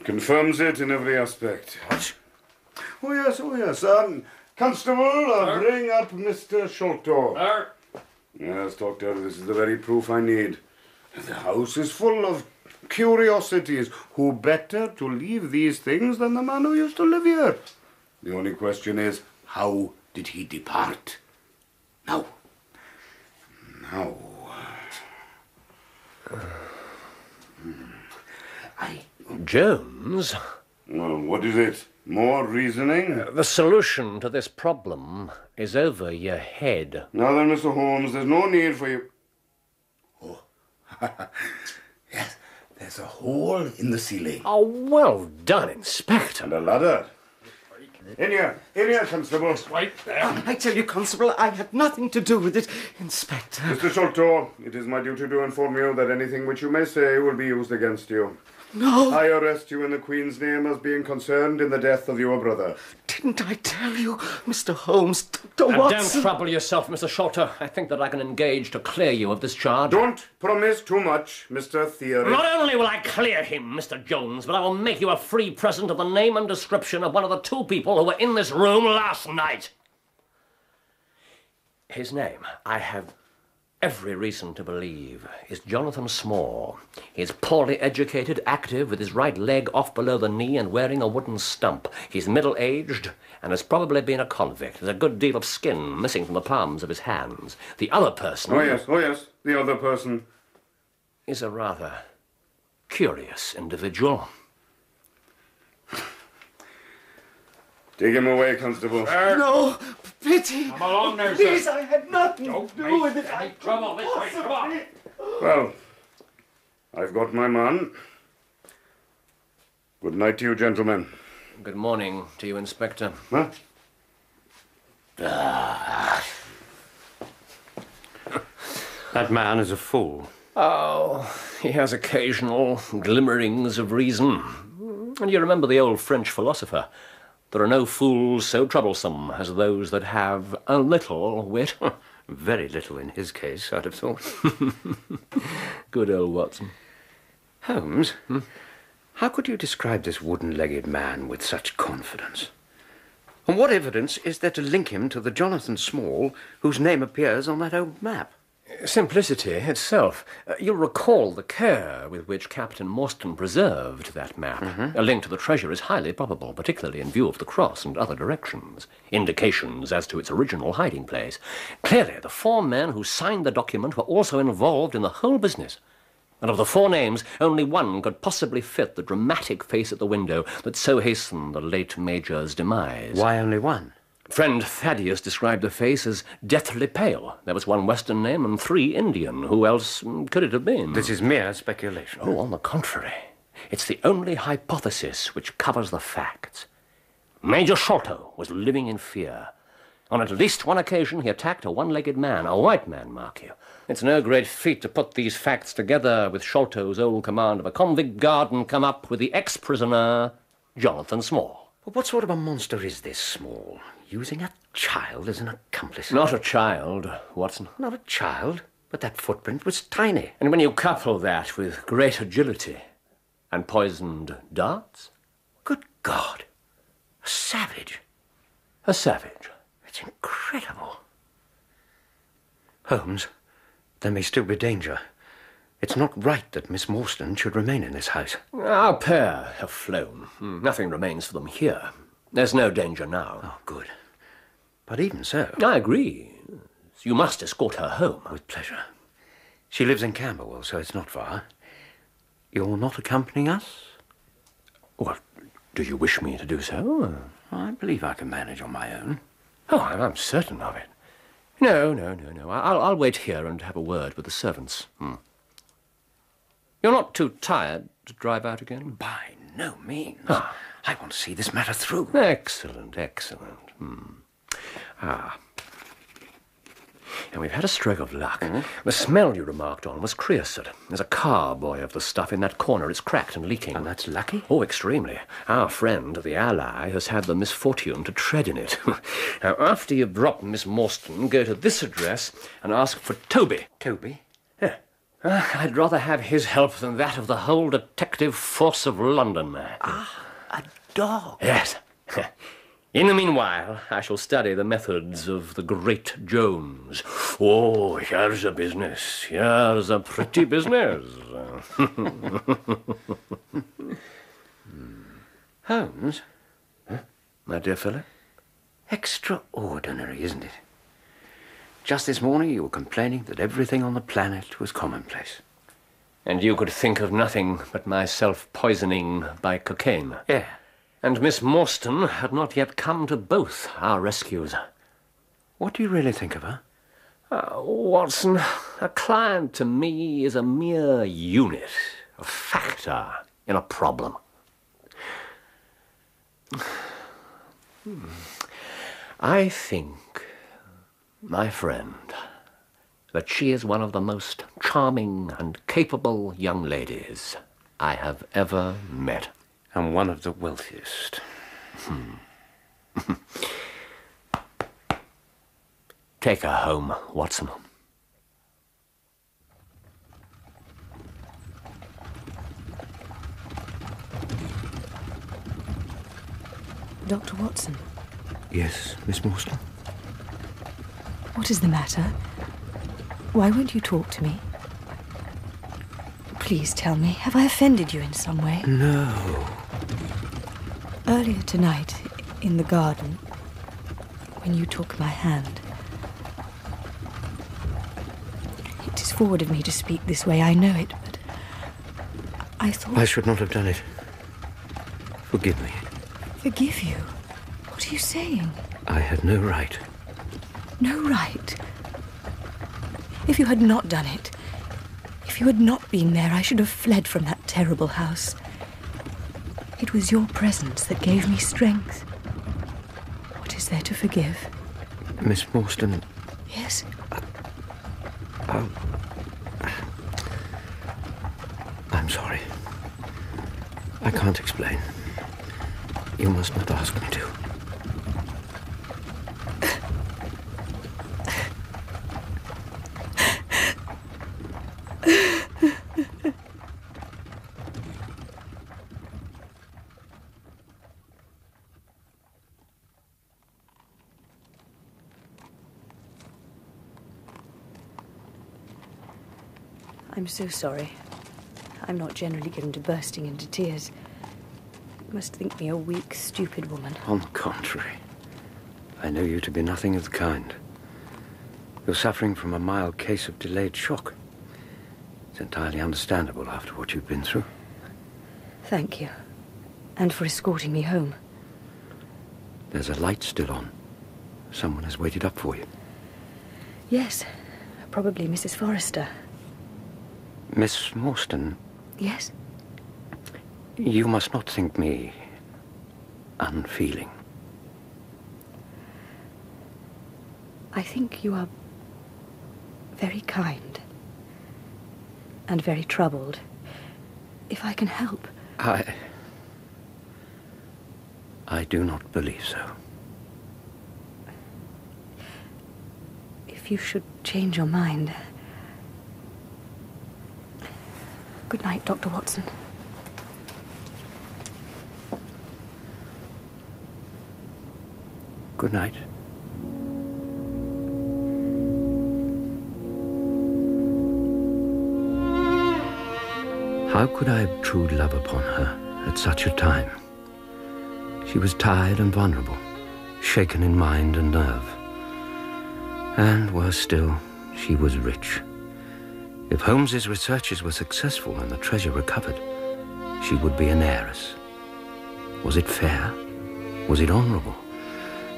Confirms it in every aspect. What? Oh, yes, oh, yes. Constable, bring up Mr. Sholto. Yes, Doctor, this is the very proof I need. The house is full of curiosities. Who better to leave these things than the man who used to live here? The only question is, how did he depart? Now. Now. Jones? Well, what is it? More reasoning? The solution to this problem is over your head. Now then, Mr. Holmes, there's no need for you... Oh. Yes, there's a hole in the ceiling. Oh, well done, Inspector. And a ladder. In here, Constable. It's right there. I tell you, Constable, I had nothing to do with it, Inspector. Mr. Sholto, it is my duty to inform you that anything which you may say will be used against you. No. I arrest you in the Queen's name as being concerned in the death of your brother. Didn't I tell you, Mr. Holmes, Dr. Watson? Don't trouble yourself, Mr. Sholto. I think that I can engage to clear you of this charge. Don't promise too much, Mr. Theory. Not only will I clear him, Mr. Jones, but I will make you a free present of the name and description of one of the two people who were in this room last night. His name, I have... every reason to believe, is Jonathan Small. He's poorly educated, active, with his right leg off below the knee and wearing a wooden stump. He's middle-aged and has probably been a convict. There's a good deal of skin missing from the palms of his hands. The other person... oh yes, the other person... is a rather curious individual. Take him away, Constable. Sir. No, pity. Come along now, sir. Please, I had nothing to do with it. I trouble this way. Come on. Well, I've got my man. Good night to you, gentlemen. Good morning to you, Inspector. Huh? That man is a fool. Oh, he has occasional glimmerings of reason. And you remember the old French philosopher... there are no fools so troublesome as those that have a little wit. Very little in his case, I'd have thought. Good old Watson. Holmes, how could you describe this wooden-legged man with such confidence? And what evidence is there to link him to the Jonathan Small whose name appears on that old map? Simplicity itself. You'll recall the care with which Captain Morstan preserved that map. A link to the treasure is highly probable, particularly in view of the cross and other directions, indications as to its original hiding place. Clearly, the four men who signed the document were also involved in the whole business. And of the four names, only one could possibly fit the dramatic face at the window that so hastened the late Major's demise. Why only one? Friend Thaddeus described the face as deathly pale. There was one Western name and three Indian. Who else could it have been? This is mere speculation. Oh, on the contrary. It's the only hypothesis which covers the facts. Major Sholto was living in fear. On at least one occasion, he attacked a one-legged man, a white man, mark you. It's no great feat to put these facts together with Sholto's old command of a convict guard and come up with the ex-prisoner, Jonathan Small. But what sort of a monster is this Small? Using a child as an accomplice. Not a child, Watson. Not a child, but that footprint was tiny. And when you couple that with great agility and poisoned darts... Good God! A savage. A savage. It's incredible. Holmes, there may still be danger. It's not right that Miss Morstan should remain in this house. Our pair have flown. Nothing remains for them here. There's no danger now. Oh, good. But even so... I agree. You must escort her home. With pleasure. She lives in Camberwell, so it's not far. You're not accompanying us? Well, do you wish me to do so? I believe I can manage on my own. Oh, I'm certain of it. No. I'll wait here and have a word with the servants. You're not too tired to drive out again? By no means. Ah. I want to see this matter through. Excellent, excellent. Ah. And we've had a stroke of luck. The smell you remarked on was creosote. There's a carboy of the stuff in that corner. It's cracked and leaking. And that's lucky? Oh, extremely. Our friend, the ally, has had the misfortune to tread in it. Now, after you've dropped Miss Morstan, go to this address and ask for Toby. Toby? Yeah. I'd rather have his help than that of the whole detective force of London, man. Ah, a dog. Yes. In the meanwhile, I shall study the methods of the great Jones. Oh, here's a business. Here's a pretty business. Holmes? Huh? My dear fellow? Extraordinary, isn't it? Just this morning you were complaining that everything on the planet was commonplace. And you could think of nothing but myself poisoning by cocaine. Yeah. And Miss Morstan had not yet come to both our rescues. What do you really think of her? Watson, a client to me is a mere unit, a factor in a problem. I think, my friend, that she is one of the most charming and capable young ladies I have ever met. And one of the wealthiest. Take her home, Watson. Dr. Watson? Yes, Miss Morstan? What is the matter? Why won't you talk to me? Please tell me, have I offended you in some way? No. Earlier tonight, in the garden, when you took my hand, it is forward of me to speak this way, I know it, but I thought... I should not have done it. Forgive me. Forgive you? What are you saying? I had no right. No right? If you had not done it, if you had not been there, I should have fled from that terrible house. It was your presence that gave me strength. What is there to forgive? Miss Morstan... Yes? I'm sorry. I can't explain. You must not ask me to. I'm so sorry. I'm not generally given to bursting into tears. You must think me a weak, stupid woman. On the contrary, I know you to be nothing of the kind. You're suffering from a mild case of delayed shock. It's entirely understandable after what you've been through. Thank you, and for escorting me home. There's a light still on. Someone has waited up for you. Yes, probably Mrs. Forrester. Miss Morstan? Yes? You must not think me unfeeling. I think you are very kind and very troubled. If I can help... I do not believe so. If you should change your mind... Good night, Dr. Watson. Good night. How could I obtrude love upon her at such a time? She was tired and vulnerable, shaken in mind and nerve. And worse still, she was rich. If Holmes's researches were successful and the treasure recovered, she would be an heiress. Was it fair? Was it honourable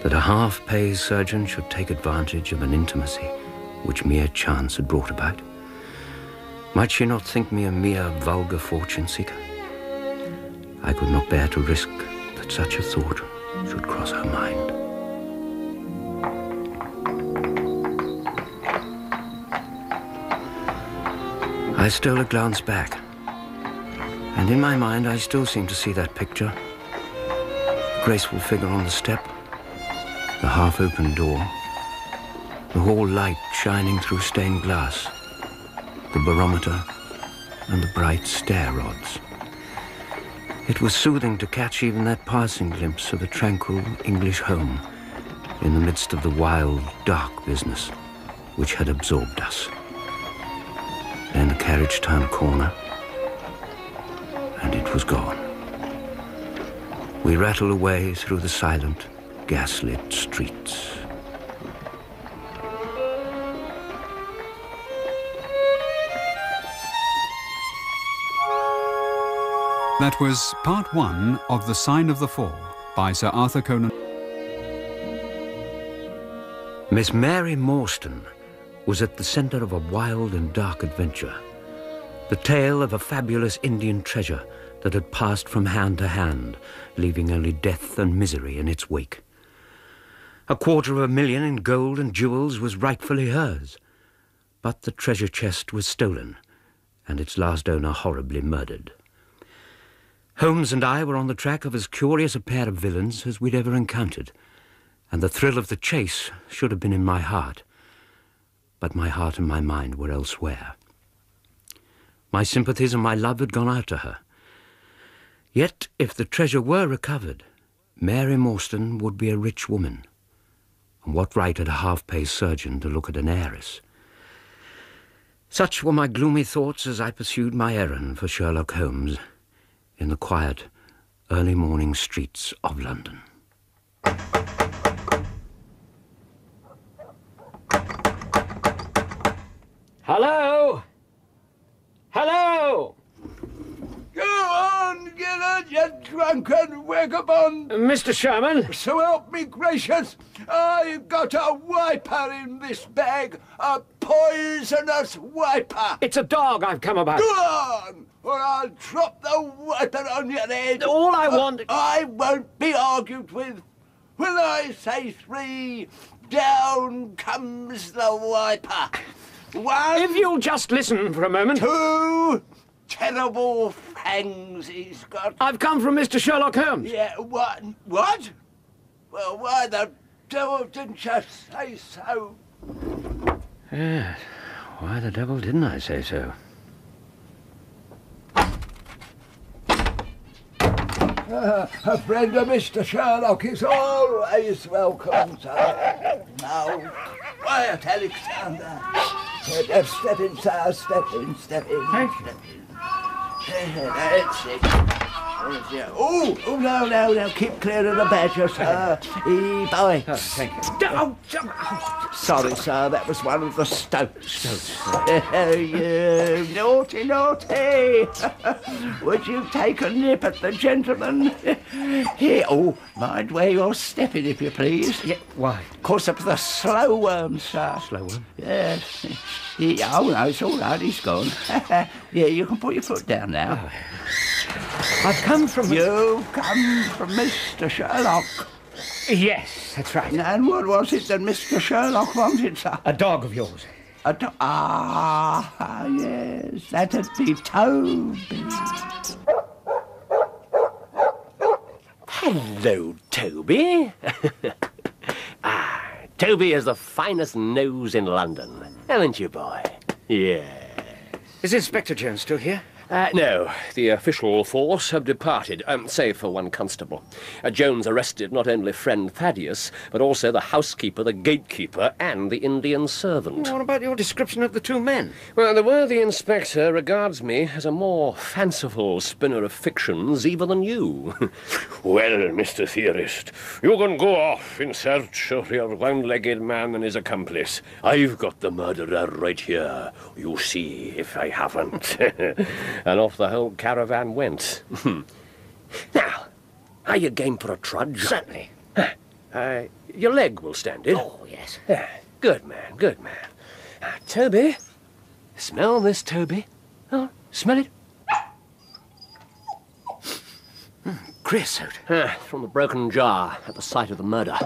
that a half-pay surgeon should take advantage of an intimacy which mere chance had brought about? Might she not think me a mere vulgar fortune-seeker? I could not bear to risk that such a thought should cross her mind. I stole a glance back, and in my mind I still seemed to see that picture. The graceful figure on the step, the half-open door, the hall light shining through stained glass, the barometer and the bright stair rods. It was soothing to catch even that passing glimpse of a tranquil English home in the midst of the wild, dark business which had absorbed us. Then the carriage turned a corner, and it was gone. We rattled away through the silent, gaslit streets. That was part one of The Sign of the Four by Sir Arthur Conan. Miss Mary Morstan was at the centre of a wild and dark adventure, the tale of a fabulous Indian treasure that had passed from hand to hand, leaving only death and misery in its wake. $250,000 in gold and jewels was rightfully hers, but the treasure chest was stolen and its last owner horribly murdered. Holmes and I were on the track of as curious a pair of villains as we'd ever encountered, and the thrill of the chase should have been in my heart, but my heart and my mind were elsewhere. My sympathies and my love had gone out to her. Yet, if the treasure were recovered, Mary Morstan would be a rich woman, and what right had a half-pay surgeon to look at an heiress? Such were my gloomy thoughts as I pursued my errand for Sherlock Holmes in the quiet, early morning streets of London. Hello? Hello? Go on, Gillard, you're drunk and vagabond. Mr. Sherman? So help me gracious, I've got a wiper in this bag, a poisonous wiper. It's a dog I've come about. Go on, or I'll drop the wiper on your head. All I want... I won't be argued with. When I say three, down comes the wiper. One, if you'll just listen for a moment. Two, terrible fangs he's got. I've come from Mr. Sherlock Holmes. Yeah, what? Well, why the devil didn't you say so? Yes, why the devil didn't I say so? A friend of Mr. Sherlock is always welcome, sir. Now, quiet, Alexander. Step in, sir. Step in. Thank you. That's it. Oh, no. Keep clear of the badger, sir. He bites. Oh, thank you. Oh. Sorry, sir. That was one of the stoats. You naughty. Would you take a nip at the gentleman? Here. Oh, mind where you're stepping, if you please. Yeah, why? Course up the slow worm, sir. Slow worm? Yes. Oh, no, it's all right. He's gone. Yeah, you can put your foot down now. Oh. You've come from Mr. Sherlock. Yes, that's right. And what was it that Mr. Sherlock wanted, sir? A dog of yours. A dog? Ah, yes, that'd be Toby. Hello, Toby. Toby has the finest nose in London, haven't you, boy? Yes. Is Inspector Jones still here? No, the official force have departed, save for one constable. Jones arrested not only friend Thaddeus, but also the housekeeper, the gatekeeper, and the Indian servant. What about your description of the two men? Well, the worthy inspector regards me as a more fanciful spinner of fictions even than you. Well, Mr. Theorist, you can go off in search of your one-legged man and his accomplice. I've got the murderer right here. You see if I haven't. And off the whole caravan went. Now, are you game for a trudge? Certainly. Your leg will stand it. Oh, yes. Good man, good man. Toby, smell this, Toby. Oh, smell it? Creosote. From the broken jar at the site of the murder.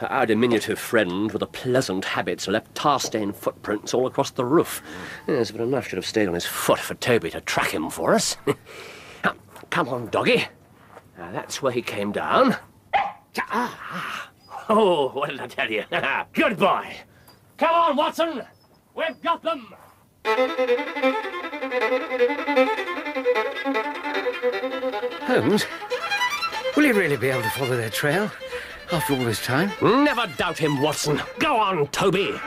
Our diminutive friend with the pleasant habits left tar-stained footprints all across the roof. Yes, but enough should have stayed on his foot for Toby to track him for us. Come on, doggy. Now, that's where he came down. Oh, what did I tell you? Good boy. Come on, Watson. We've got them. Holmes, will you really be able to follow their trail after all this time? Never doubt him, Watson. Go on, Toby.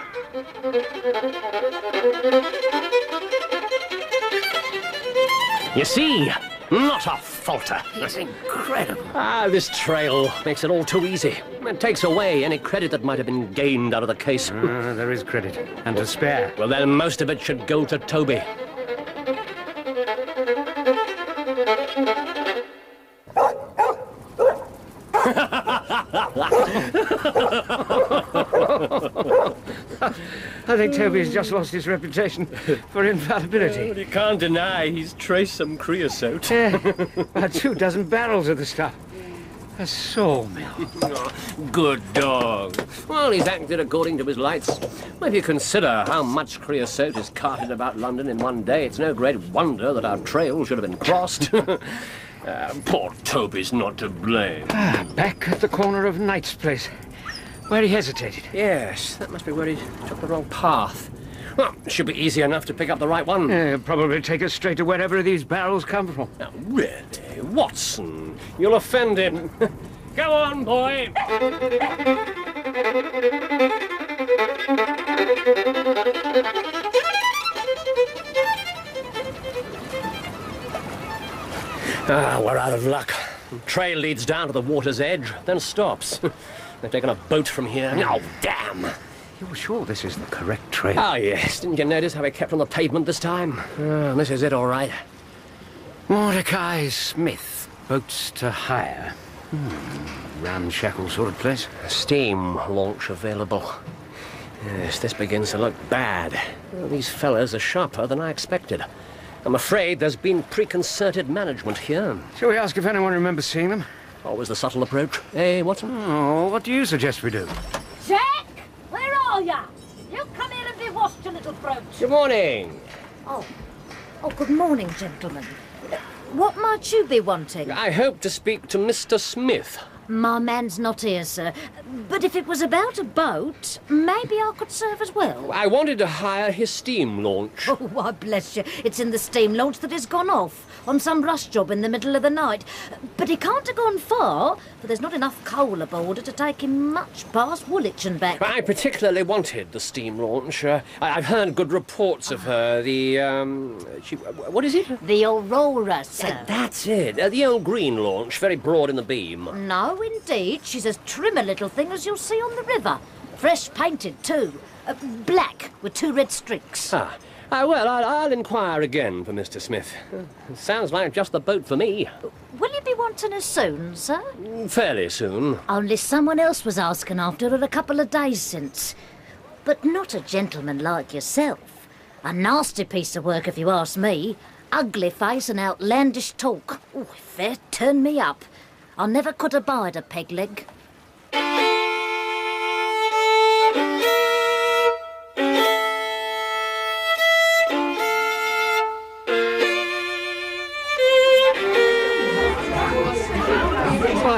You see, not a falter. It's incredible. This trail makes it all too easy. It takes away any credit that might have been gained out of the case. There is credit, and to spare. Well, then most of it should go to Toby. I think Toby's just lost his reputation for infallibility. Well, you can't deny he's traced some creosote. About 24 barrels of the stuff. A sawmill. Good dog. Well, he's acted according to his lights. Well, if you consider how much creosote is carted about London in one day, it's no great wonder that our trail should have been crossed. Poor Toby's not to blame. Back at the corner of Knight's Place, where he hesitated. Yes, that must be where he took the wrong path. Well, it should be easy enough to pick up the right one. It'll probably take us straight to wherever these barrels come from. Now, really, Watson, you'll offend him. Go on, boy. We're out of luck. The trail leads down to the water's edge, then stops. They've taken a boat from here. Oh, damn! You're sure this is the correct trail? Ah, yes. Didn't you notice how he kept on the pavement this time? This is it, all right. Mordecai Smith. Boats to hire. Ramshackle sort of place. A steam launch available. Yes, this begins to look bad. Well, these fellas are sharper than I expected. I'm afraid there's been preconcerted management here. Shall we ask if anyone remembers seeing them? Always the subtle approach. Eh, Watson? Oh, what do you suggest we do? Jack! Where are ya? You come here and be washed, you little brooch. Good morning. Oh, good morning, gentlemen. What might you be wanting? I hope to speak to Mr. Smith. My man's not here, sir. But if it was about a boat, maybe I could serve as well. I wanted to hire his steam launch. Oh, why, bless you. It's in the steam launch that has gone off on some rush job in the middle of the night. But he can't have gone far, for there's not enough coal aboard to take him much past Woolwich and back. I particularly wanted the steam launch. I've heard good reports of her. What is it? The Aurora, sir. That's it. The old green launch, very broad in the beam. No. Indeed, she's as trim a little thing as you'll see on the river. Fresh painted, too. Black, with 2 red streaks. Well, I'll inquire again for Mr. Smith. Sounds like just the boat for me. Will you be wanting her soon, sir? Fairly soon. Only someone else was asking after her a couple of days since. But not a gentleman like yourself. A nasty piece of work, if you ask me. Ugly face and outlandish talk. Ooh, if they'd turn me up. I never could abide a peg leg. By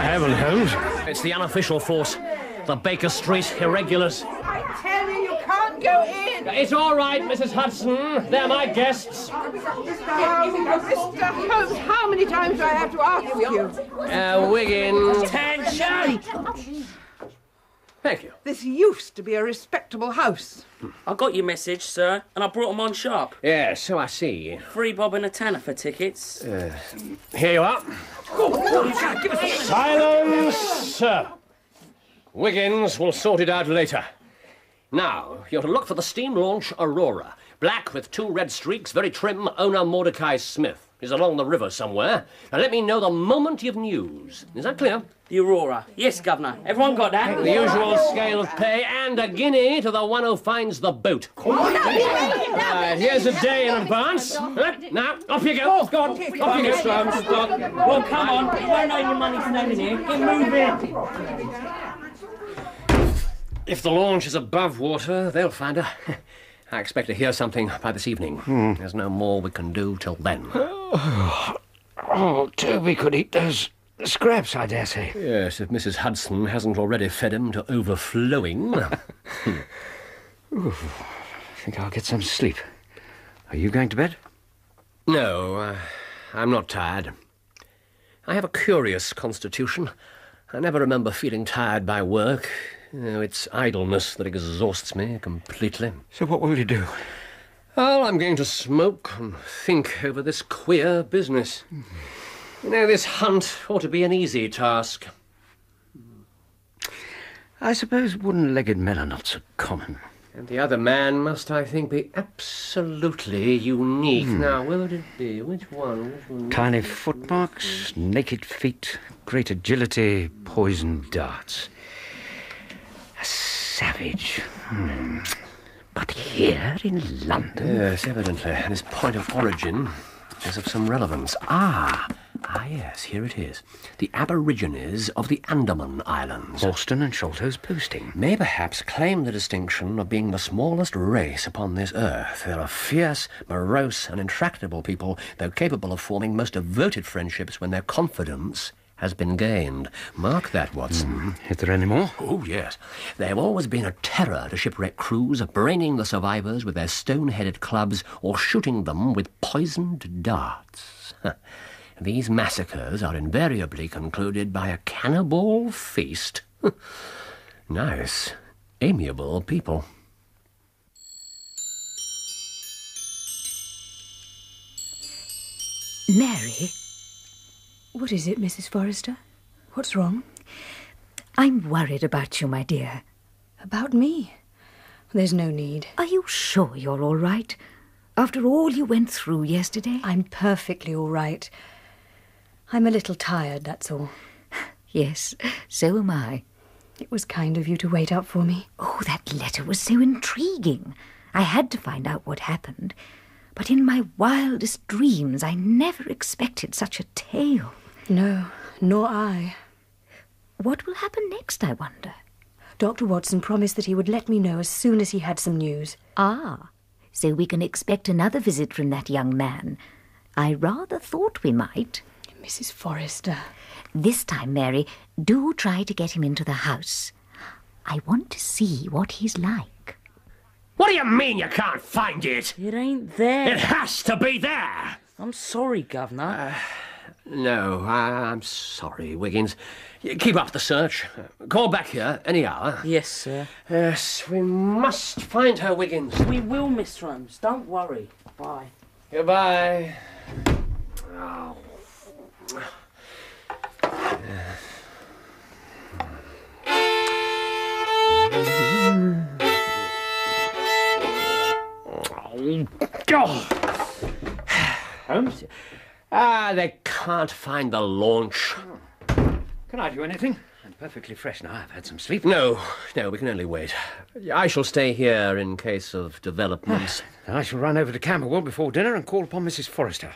heaven, Holmes. It's the unofficial force. The Baker Street Irregulars. I tell you, you can't go in. It's all right, Mrs. Hudson. They're my guests. Mr. Holmes, how many times do I have to ask you? Wiggins. Attention! Thank you. This used to be a respectable house. I got your message, sir, and I brought them on sharp. Yeah, so I see. 3 bob and a tanner for tickets. Here you are. Silence, sir. Wiggins will sort it out later. Now, you're to look for the steam launch Aurora. Black with 2 red streaks, very trim, owner Mordecai Smith. is along the river somewhere, and let me know the moment you've news. Is that clear? The Aurora. Yes, Governor. Everyone got that? The usual scale of pay and a guinea to the one who finds the boat. Here's a day in advance. Now, off you go. Off you go. Well, come on. You won't know your money's standing here. Get moving. If the launch is above water, they'll find her. I expect to hear something by this evening. There's no more we can do till then. Oh, Toby could eat those scraps, I dare say. Yes, if Mrs. Hudson hasn't already fed him to overflowing. Oof, I think I'll get some sleep. Are you going to bed? No, I'm not tired. I have a curious constitution. I never remember feeling tired by work. It's idleness that exhausts me completely. So what will you do? Well, I'm going to smoke and think over this queer business. You know, this hunt ought to be an easy task. I suppose wooden-legged men are not so common. And the other man must, I think, be absolutely unique. Now, where would it be? Which one? Tiny footmarks, naked feet, great agility, poisoned darts. A savage. But here in London? Yes, evidently. This point of origin is of some relevance. Ah, yes, here it is. The Aborigines of the Andaman Islands. Morstan and Sholto's posting. May perhaps claim the distinction of being the smallest race upon this earth. They're a fierce, morose and intractable people, though capable of forming most devoted friendships when their confidence has been gained. Mark that, Watson. Is there any more? Oh, yes. They've always been a terror to shipwreck crews, braining the survivors with their stone-headed clubs or shooting them with poisoned darts. These massacres are invariably concluded by a cannibal feast. Nice, amiable people. Mary? What is it, Mrs. Forrester? What's wrong? I'm worried about you, my dear. About me? There's no need. Are you sure you're all right? After all you went through yesterday? I'm perfectly all right. I'm a little tired, that's all. Yes, so am I. It was kind of you to wait up for me. Oh, that letter was so intriguing. I had to find out what happened. But in my wildest dreams, I never expected such a tale. No, nor I. What will happen next, I wonder? Dr. Watson promised that he would let me know as soon as he had some news. Ah, so we can expect another visit from that young man. I rather thought we might. Mrs. Forrester. This time, Mary, do try to get him into the house. I want to see what he's like. What do you mean you can't find it? It ain't there. It has to be there. I'm sorry, Governor. No, I'm sorry, Wiggins. Keep up the search. Call back here any hour. Yes, sir. Yes, we must find her, Wiggins. We will, Miss Rums. Don't worry. Bye. Goodbye. Oh. Holmes? They can't find the launch. Can I do anything? I'm perfectly fresh now. I've had some sleep. No, we can only wait. I shall stay here in case of developments. I shall run over to Camberwell before dinner and call upon Mrs. Forrester.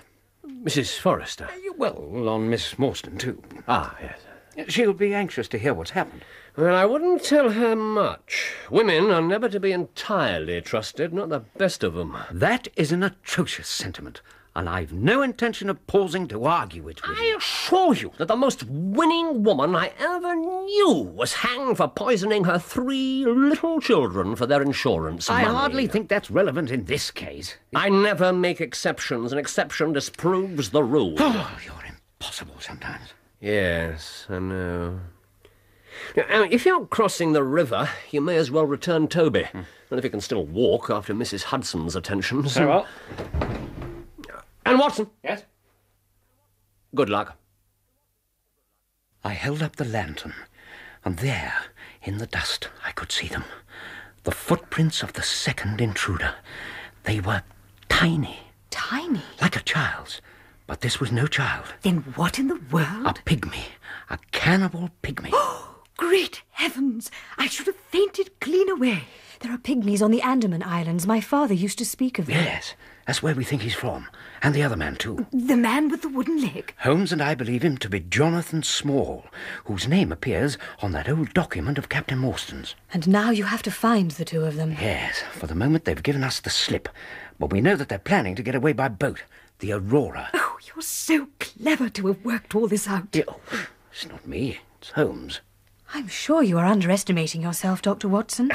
Mrs. Forrester? Well, on Miss Morstan, too. Ah, yes. She'll be anxious to hear what's happened. Well, I wouldn't tell her much. Women are never to be entirely trusted, not the best of them. That is an atrocious sentiment, and I've no intention of pausing to argue it with you. I assure you that the most winning woman I ever knew was hanged for poisoning her 3 little children for their insurance money. I hardly think that's relevant in this case. I never make exceptions. An exception disproves the rule. Oh, you're impossible sometimes. Yes, I know. Now, if you're crossing the river, you may as well return Toby. And if he can still walk after Mrs. Hudson's attentions. Very well. And Watson. Yes? Good luck. I held up the lantern, and there, in the dust, I could see them. The footprints of the second intruder. They were tiny. Tiny? Like a child's. But this was no child. Then what in the world? A pygmy. A cannibal pygmy. Oh, great heavens! I should have fainted clean away. There are pygmies on the Andaman Islands. My father used to speak of them. Yes, that's where we think he's from. And the other man, too. The man with the wooden leg? Holmes and I believe him to be Jonathan Small, whose name appears on that old document of Captain Morstan's. And now you have to find the two of them. Yes, for the moment they've given us the slip. But we know that they're planning to get away by boat. The Aurora. Oh, you're so clever to have worked all this out. Oh, it's not me, it's Holmes. I'm sure you are underestimating yourself, Dr. Watson.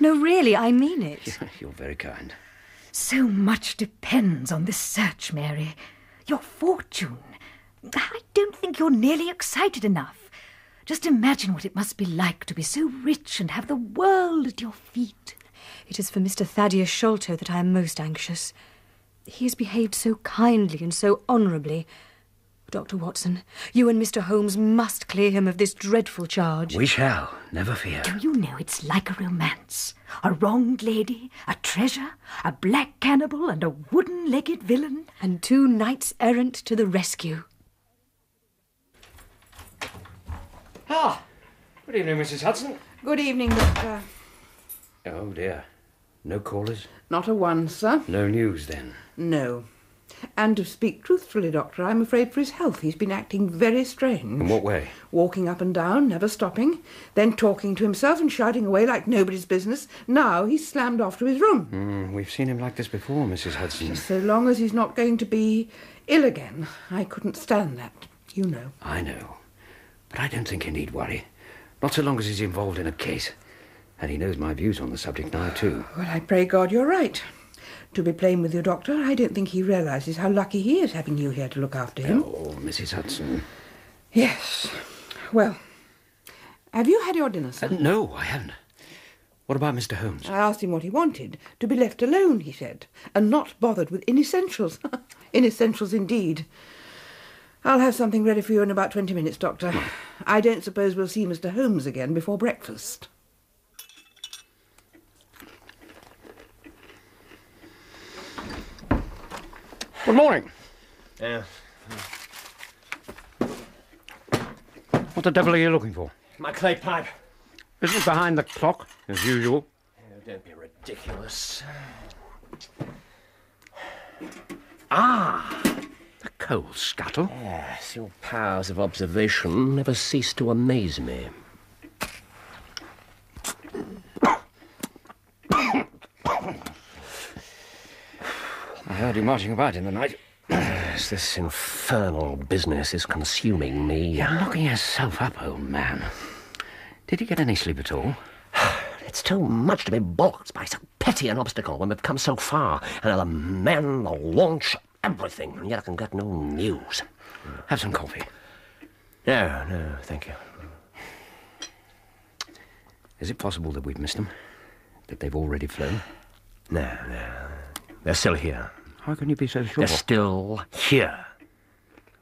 No, really, I mean it. You're very kind. So much depends on this search, Mary. Your fortune. I don't think you're nearly excited enough. Just imagine what it must be like to be so rich and have the world at your feet. It is for Mr. Thaddeus Sholto that I am most anxious. He has behaved so kindly and so honourably. Dr. Watson, you and Mr. Holmes must clear him of this dreadful charge. We shall, never fear. Do you know it's like a romance? A wronged lady, a treasure, a black cannibal and a wooden-legged villain. And two knights errant to the rescue. Ah, good evening, Mrs. Hudson. Good evening, Doctor. Oh, dear. No callers? Not a one, sir. No news, then? No. And to speak truthfully, Doctor, I'm afraid for his health he's been acting very strange. In what way? Walking up and down, never stopping, then talking to himself and shouting away like nobody's business. Now he's slammed off to his room. We've seen him like this before, Mrs. Hudson. Just so long as he's not going to be ill again. I couldn't stand that, you know. I know. But I don't think you need worry. Not so long as he's involved in a case. And he knows my views on the subject now, too. Well, I pray God you're right. To be plain with you, Doctor, I don't think he realises how lucky he is having you here to look after him. Oh, Mrs. Hudson. Yes. Well, have you had your dinner, sir? No, I haven't. What about Mr. Holmes? I asked him what he wanted. To be left alone, he said, and not bothered with inessentials. Inessentials indeed. I'll have something ready for you in about 20 minutes, Doctor. I don't suppose we'll see Mr. Holmes again before breakfast. Good morning. Yeah. What the devil are you looking for? My clay pipe. Isn't it behind the clock, as usual? Oh, don't be ridiculous. Ah! The coal scuttle. Yes, your powers of observation never cease to amaze me. I heard you marching about in the night. Yes, this infernal business is consuming me. You're locking yourself up, old man. Did you get any sleep at all? It's too much to be balked by so petty an obstacle when we've come so far. Another man, the launch, everything, and yet I can get no news. Have some coffee. No, thank you. Is it possible that we've missed them? That they've already flown? No. They're still here. How can you be so sure? They're still here.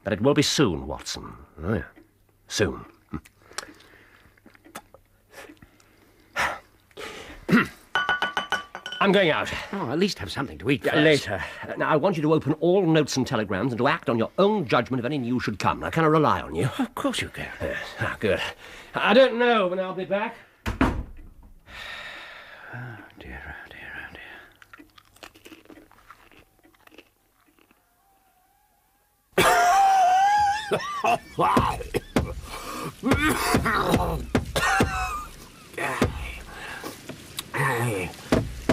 But it will be soon, Watson. Oh, yeah. Soon. I'm going out. Oh, at least have something to eat first. Later. Now, I want you to open all notes and telegrams and to act on your own judgment if any news should come. Now, can I rely on you? Oh, of course you can. Yes. Ah, good. I don't know when I'll be back. Oh, dear.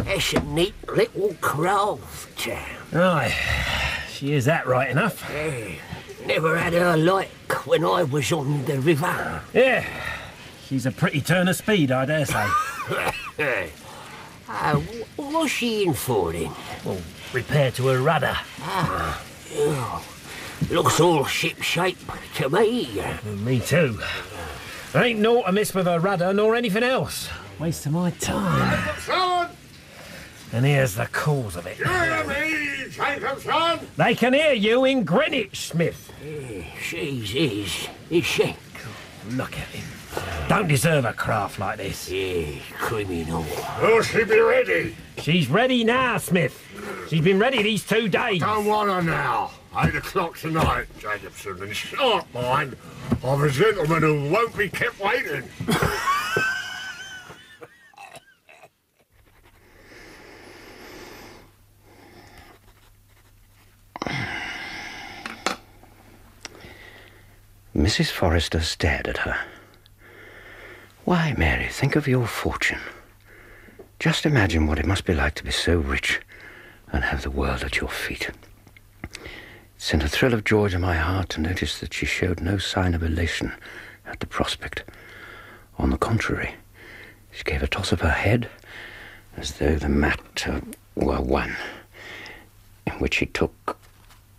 It's a neat little craft. Aye, she is that right enough. Hey, never had her like when I was on the river. Yeah, she's a pretty turn of speed, I dare say. What was she in for then? Well, repair to her rudder. Yeah. Looks all ship-shape to me. Me too. There ain't naught amiss with her rudder nor anything else. Waste of my time. Jacobson! And here's the cause of it. Hear me, Jacobson! They can hear you in Greenwich, Smith. She's his, is she? Look at him. Don't deserve a craft like this. Criminal. Will she be ready? She's ready now, Smith. She's been ready these 2 days. Don't want her now. 8 o'clock tonight, Jacobson, and it's not mine. I'm a gentleman who won't be kept waiting. Mrs. Forrester stared at her. Why, Mary, think of your fortune. Just imagine what it must be like to be so rich and have the world at your feet. It sent a thrill of joy to my heart to notice that she showed no sign of elation at the prospect. On the contrary, she gave a toss of her head as though the matter were one, in which she took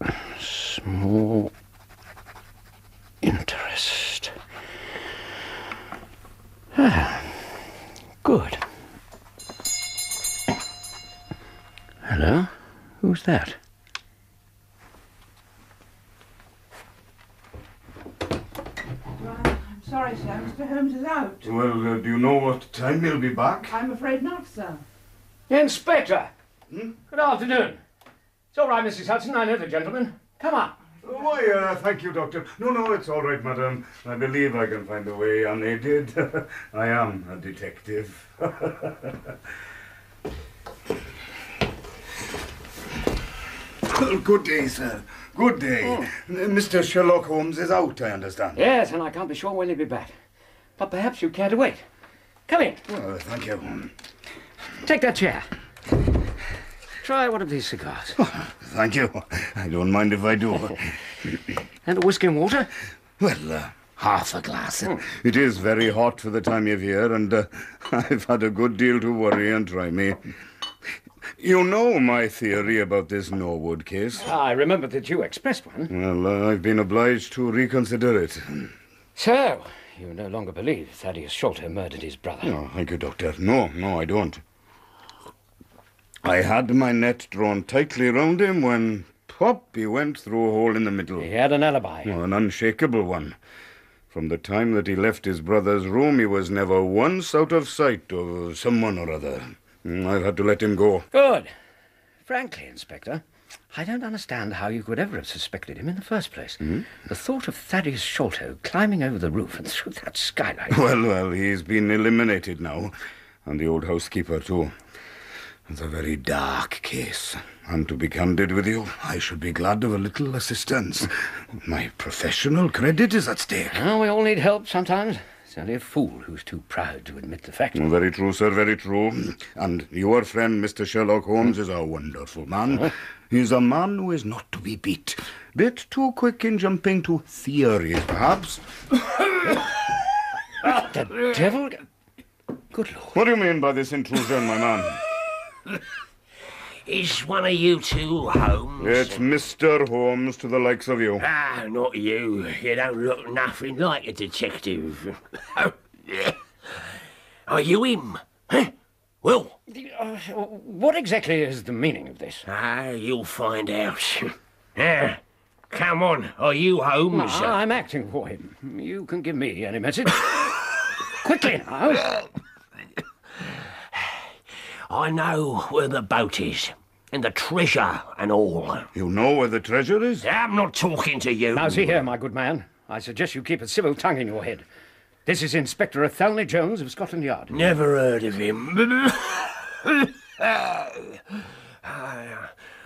a small interest. Ah, good. Hello? Who's that? Right, I'm sorry, sir. Mr. Holmes is out. Well, do you know what time he'll be back? I'm afraid not, sir. Inspector! Hmm? Good afternoon. It's all right, Mrs. Hudson. I know the gentleman. Come up. Why, thank you, Doctor. No, no, it's all right, madam. I believe I can find a way unaided. I am a detective. Good day, sir. Good day. Oh. Mr. Sherlock Holmes is out, I understand. Yes, and I can't be sure when he'll be back. But perhaps you care to wait. Come in. Oh, thank you. Take that chair. Try one of these cigars. Oh, thank you. I don't mind if I do. And a whiskey and water? Well, half a glass. Mm. It is very hot for the time of year, and I've had a good deal to worry and try me. You know my theory about this Norwood case. I remember that you expressed one. Well, I've been obliged to reconsider it. So, you no longer believe Thaddeus Sholto murdered his brother? No, thank you, Doctor. No, no, I don't. I had my net drawn tightly round him when, pop, he went through a hole in the middle. He had an alibi. Oh, an unshakable one. From the time that he left his brother's room, he was never once out of sight of someone or other. I've had to let him go. Good. Frankly, Inspector, I don't understand how you could ever have suspected him in the first place. Mm-hmm. The thought of Thaddeus Sholto climbing over the roof and through that skylight... Well, well, he's been eliminated now. And the old housekeeper, too. It's a very dark case, and to be candid with you, I should be glad of a little assistance. My professional credit is at stake. Well, we all need help sometimes. It's only a fool who's too proud to admit the fact. Very true, sir, very true. And your friend, Mr. Sherlock Holmes, is a wonderful man. He's a man who is not to be beat. Bit too quick in jumping to theories, perhaps. What the devil? Good Lord. What do you mean by this intrusion, my man? Is one of you two Holmes? It's Mr. Holmes to the likes of you. Ah, not you. You don't look nothing like a detective. Are you him? Huh? Will? What exactly is the meaning of this? Ah, you'll find out. Ah, come on, are you Holmes? No, I'm acting for him. You can give me any message. Quickly now. I know where the boat is, and the treasure and all. You know where the treasure is? I'm not talking to you. Now, see here, my good man. I suggest you keep a civil tongue in your head. This is Inspector Athelney Jones of Scotland Yard. Never heard of him.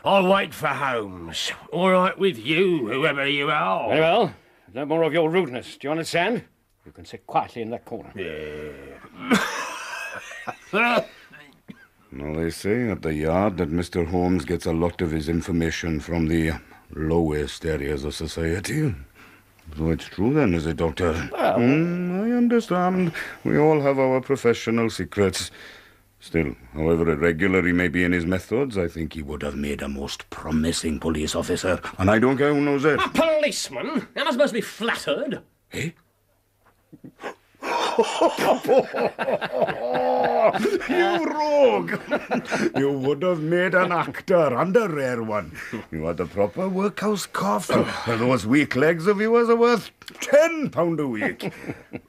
I'll wait for Holmes. All right with you, whoever you are. Very well. No more of your rudeness. Do you understand? You can sit quietly in that corner. Yeah. Well, they say at the Yard that Mr. Holmes gets a lot of his information from the lowest areas of society. So it's true then, is it, Doctor? Well... I understand. We all have our professional secrets. Still, however irregular he may be in his methods, I think he would have made a most promising police officer. And I don't care who knows it. A policeman? Am I supposed to be flattered? Eh? You rogue! You would have made an actor, and a rare one. You had a proper workhouse cough. Those weak legs of yours are worth £10 a week.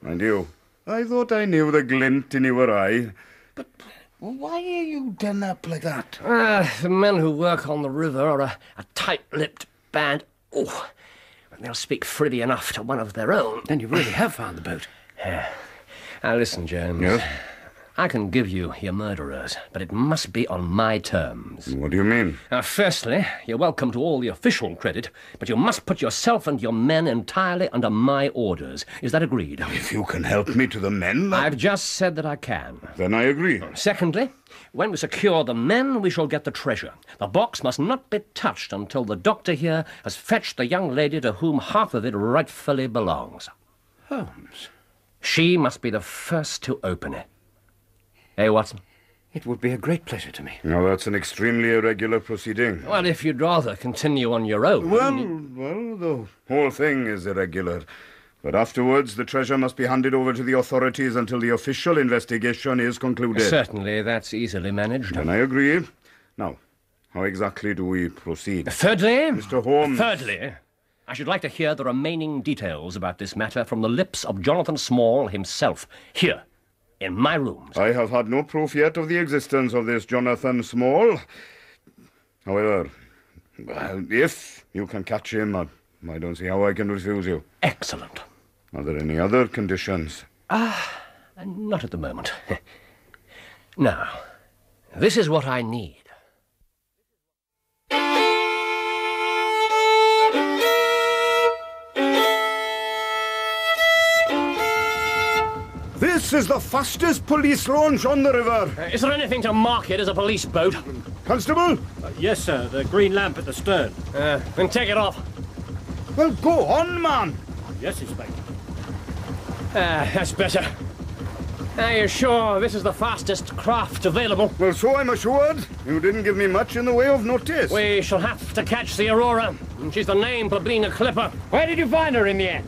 And you, I thought I knew the glint in your eye. But Well, why are you done up like that? The men who work on the river are a tight-lipped band. Oh, and they'll speak freely enough to one of their own. Then you really have found the boat. Yeah. Now, listen, Jones. Yes? I can give you your murderers, but it must be on my terms. What do you mean? Firstly, you're welcome to all the official credit, but you must put yourself and your men entirely under my orders. Is that agreed? If you can help me to the men... I've just said that I can. Then I agree. Secondly, when we secure the men, we shall get the treasure. The box must not be touched until the doctor here has fetched the young lady to whom half of it rightfully belongs. Holmes... She must be the first to open it. Eh, Watson? It would be a great pleasure to me. Now, that's an extremely irregular proceeding. Well, if you'd rather continue on your own... Well, the whole thing is irregular. But afterwards, the treasure must be handed over to the authorities until the official investigation is concluded. Certainly, that's easily managed. Then I agree. Now, how exactly do we proceed? Thirdly... Mr. Holmes... Thirdly... I should like to hear the remaining details about this matter from the lips of Jonathan Small himself, here, in my rooms. I have had no proof yet of the existence of this Jonathan Small. However, if you can catch him, I don't see how I can refuse you. Excellent. Are there any other conditions? Not at the moment. Now, this is what I need. This is the fastest police launch on the river. Is there anything to mark it as a police boat? Constable? Yes, sir. The green lamp at the stern. Then take it off. Well, go on, man. Yes, Inspector. That's better. Are you sure this is the fastest craft available? Well, so I'm assured. You didn't give me much in the way of notice. We shall have to catch the Aurora. She's the name for being a clipper. Where did you find her in the end?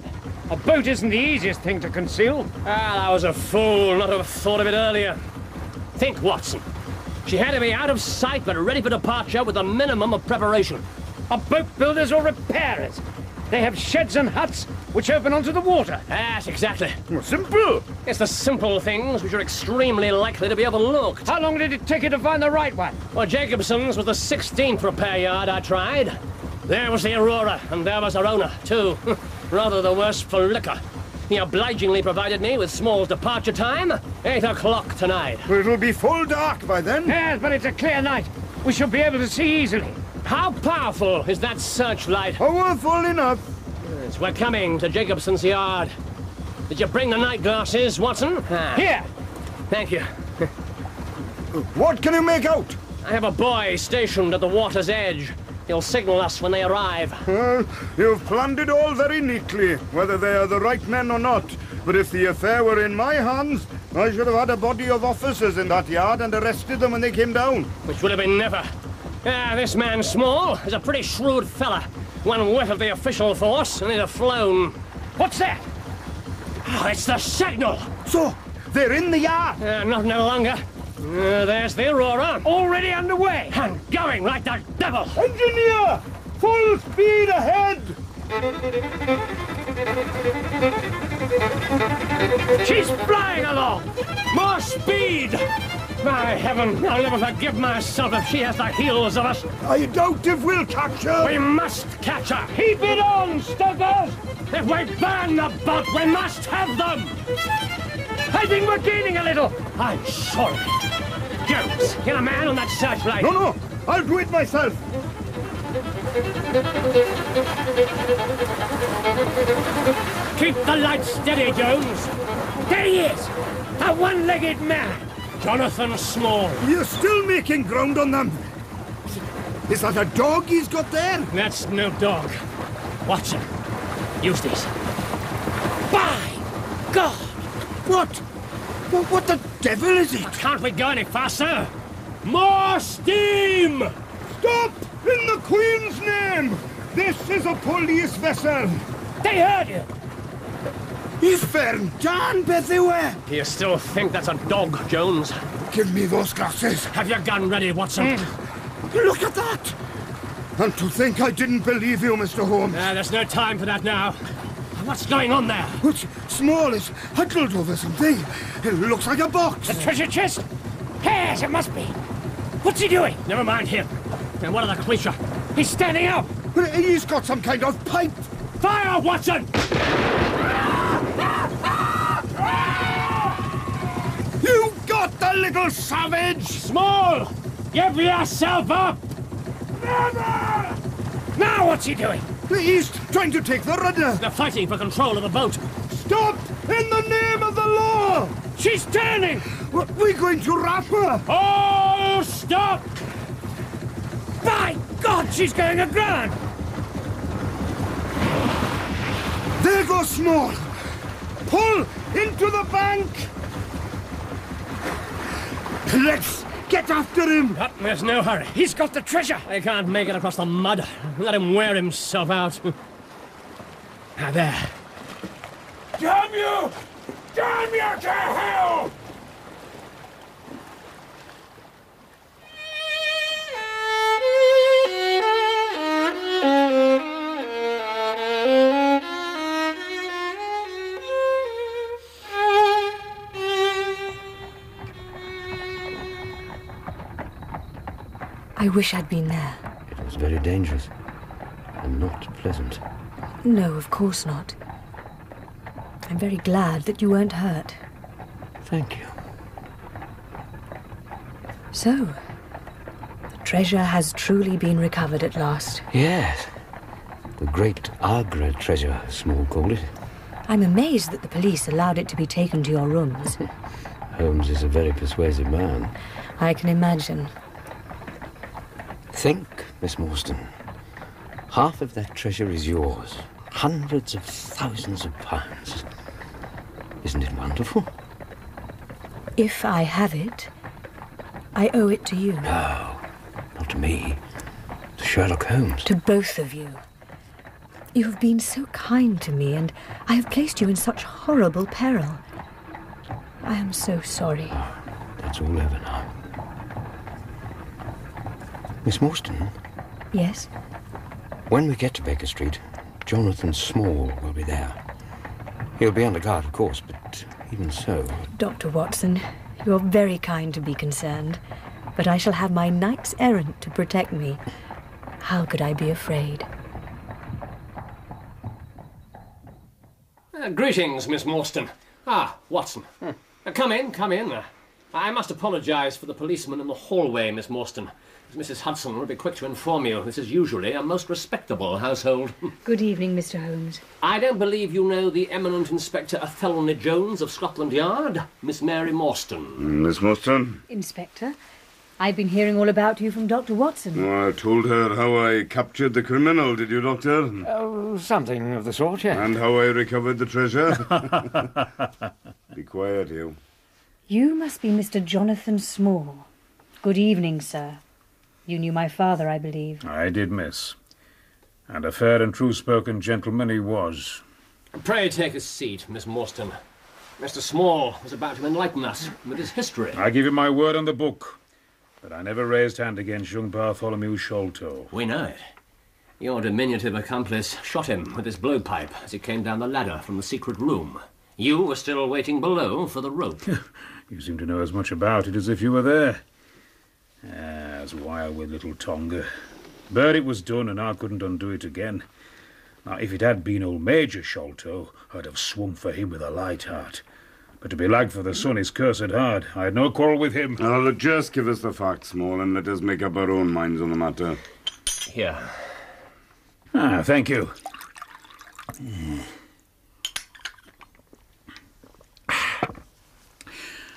A boat isn't the easiest thing to conceal. I was a fool not to have thought of it earlier. Think, Watson. She had to be out of sight but ready for departure with a minimum of preparation. Are boat builders or repairers? They have sheds and huts which open onto the water. Yes, exactly. Well, simple. It's the simple things which are extremely likely to be overlooked. How long did it take you to find the right one? Well, Jacobson's was the 16th repair yard I tried. There was the Aurora, and there was her owner, too. Rather the worse for liquor. He obligingly provided me with Small's departure time, 8 o'clock tonight. Well, it'll be full dark by then. Yes, but it's a clear night. We shall be able to see easily. How powerful is that searchlight? Powerful enough. Yes, we're coming to Jacobson's yard. Did you bring the night glasses, Watson? Here. Thank you. What can you make out? I have a boy stationed at the water's edge. He'll signal us when they arrive. You've planned it all very neatly, whether they are the right men or not. But if the affair were in my hands, I should have had a body of officers in that yard and arrested them when they came down. Which would have been never. This man Small is a pretty shrewd fella. One whiff of the official force and he'd have flown. What's that? Oh, it's the signal! So, they're in the yard? Not no longer. There's the Aurora. Already underway. And going like the devil. Engineer, full speed ahead. She's flying along. More speed. My heaven, I'll never forgive myself if she has the heels of us. I doubt if we'll catch her. We must catch her. Keep it on, stokers. If we burn the boat, we must have them. I think we're gaining a little. I'm sorry. Jones, get a man on that searchlight. No. I'll do it myself. Keep the light steady, Jones. There he is. A one-legged man. Jonathan Small. You're still making ground on them. Is that a dog he's got there? That's no dog. Watson, use these. By God! What the devil is it? Can't we go any faster? More steam! Stop! In the Queen's name! This is a police vessel! They heard you! Do you still think that's a dog, Jones? Give me those glasses. Have your gun ready, Watson. Look at that! And to think I didn't believe you, Mr. Holmes. There's no time for that now. What's going on there? Small is huddled over something. It looks like a box. A treasure chest? Yes, it must be. What's he doing? Never mind him. And what of the creature? He's standing up. He's got some kind of pipe. Fire, Watson! You got the little savage! Small! Give yourself up! Never! Now what's he doing? He's trying to take the rudder. They're fighting for control of the boat. Stop! In the name of the law! She's turning! We're going to wrap her! Oh, stop! By God, she's going aground! There goes Small! Pull into the bank! Let's get after him! Oh, there's no hurry. He's got the treasure! I can't make it across the mud. Let him wear himself out. Now there. Damn you! Damn you to hell! I wish I'd been there. It was very dangerous and not pleasant. No, of course not. I'm very glad that you weren't hurt. Thank you. So, the treasure has truly been recovered at last. Yes. The great Agra treasure, Small called it. I'm amazed that the police allowed it to be taken to your rooms. Holmes is a very persuasive man. I can imagine. Think, Miss Morstan. Half of that treasure is yours. Hundreds of thousands of pounds. Isn't it wonderful? If I have it, I owe it to you. No, not to me. To Sherlock Holmes. To both of you. You have been so kind to me, and I have placed you in such horrible peril. I am so sorry. Oh, that's all over now. Miss Morstan? Yes? When we get to Baker Street, Jonathan Small will be there. He'll be under guard, of course, but even so... Dr. Watson, you're very kind to be concerned, but I shall have my knight's errant to protect me. How could I be afraid? Greetings, Miss Morstan. Ah, Watson. Come in, come in. I must apologise for the policeman in the hallway, Miss Morstan. Mrs. Hudson will be quick to inform you this is usually a most respectable household. Good evening, Mr. Holmes. I don't believe you know the eminent Inspector Athelney Jones of Scotland Yard, Miss Mary Morstan. Miss Morstan? Inspector, I've been hearing all about you from Dr. Watson. Oh, I told her how I captured the criminal, did you, Doctor? Oh, something of the sort, yes. And how I recovered the treasure. Be quiet, you. You must be Mr. Jonathan Small. Good evening, sir. You knew my father, I believe. I did, miss. And a fair and true-spoken gentleman he was. Pray take a seat, Miss Morstan. Mr. Small was about to enlighten us with his history. I give you my word on the book that I never raised hand against young Bartholomew Sholto. We know it. Your diminutive accomplice shot him with his blowpipe as he came down the ladder from the secret room. You were still waiting below for the rope. You seem to know as much about it as if you were there. As wild with little Tonga. But it was done and I couldn't undo it again. Now, if it had been old Major Sholto, I'd have swung for him with a light heart. But to be lagged for the sun is cursed hard. I had no quarrel with him. Now, look, just give us the facts, Small, and let us make up our own minds on the matter. Here. Ah, thank you.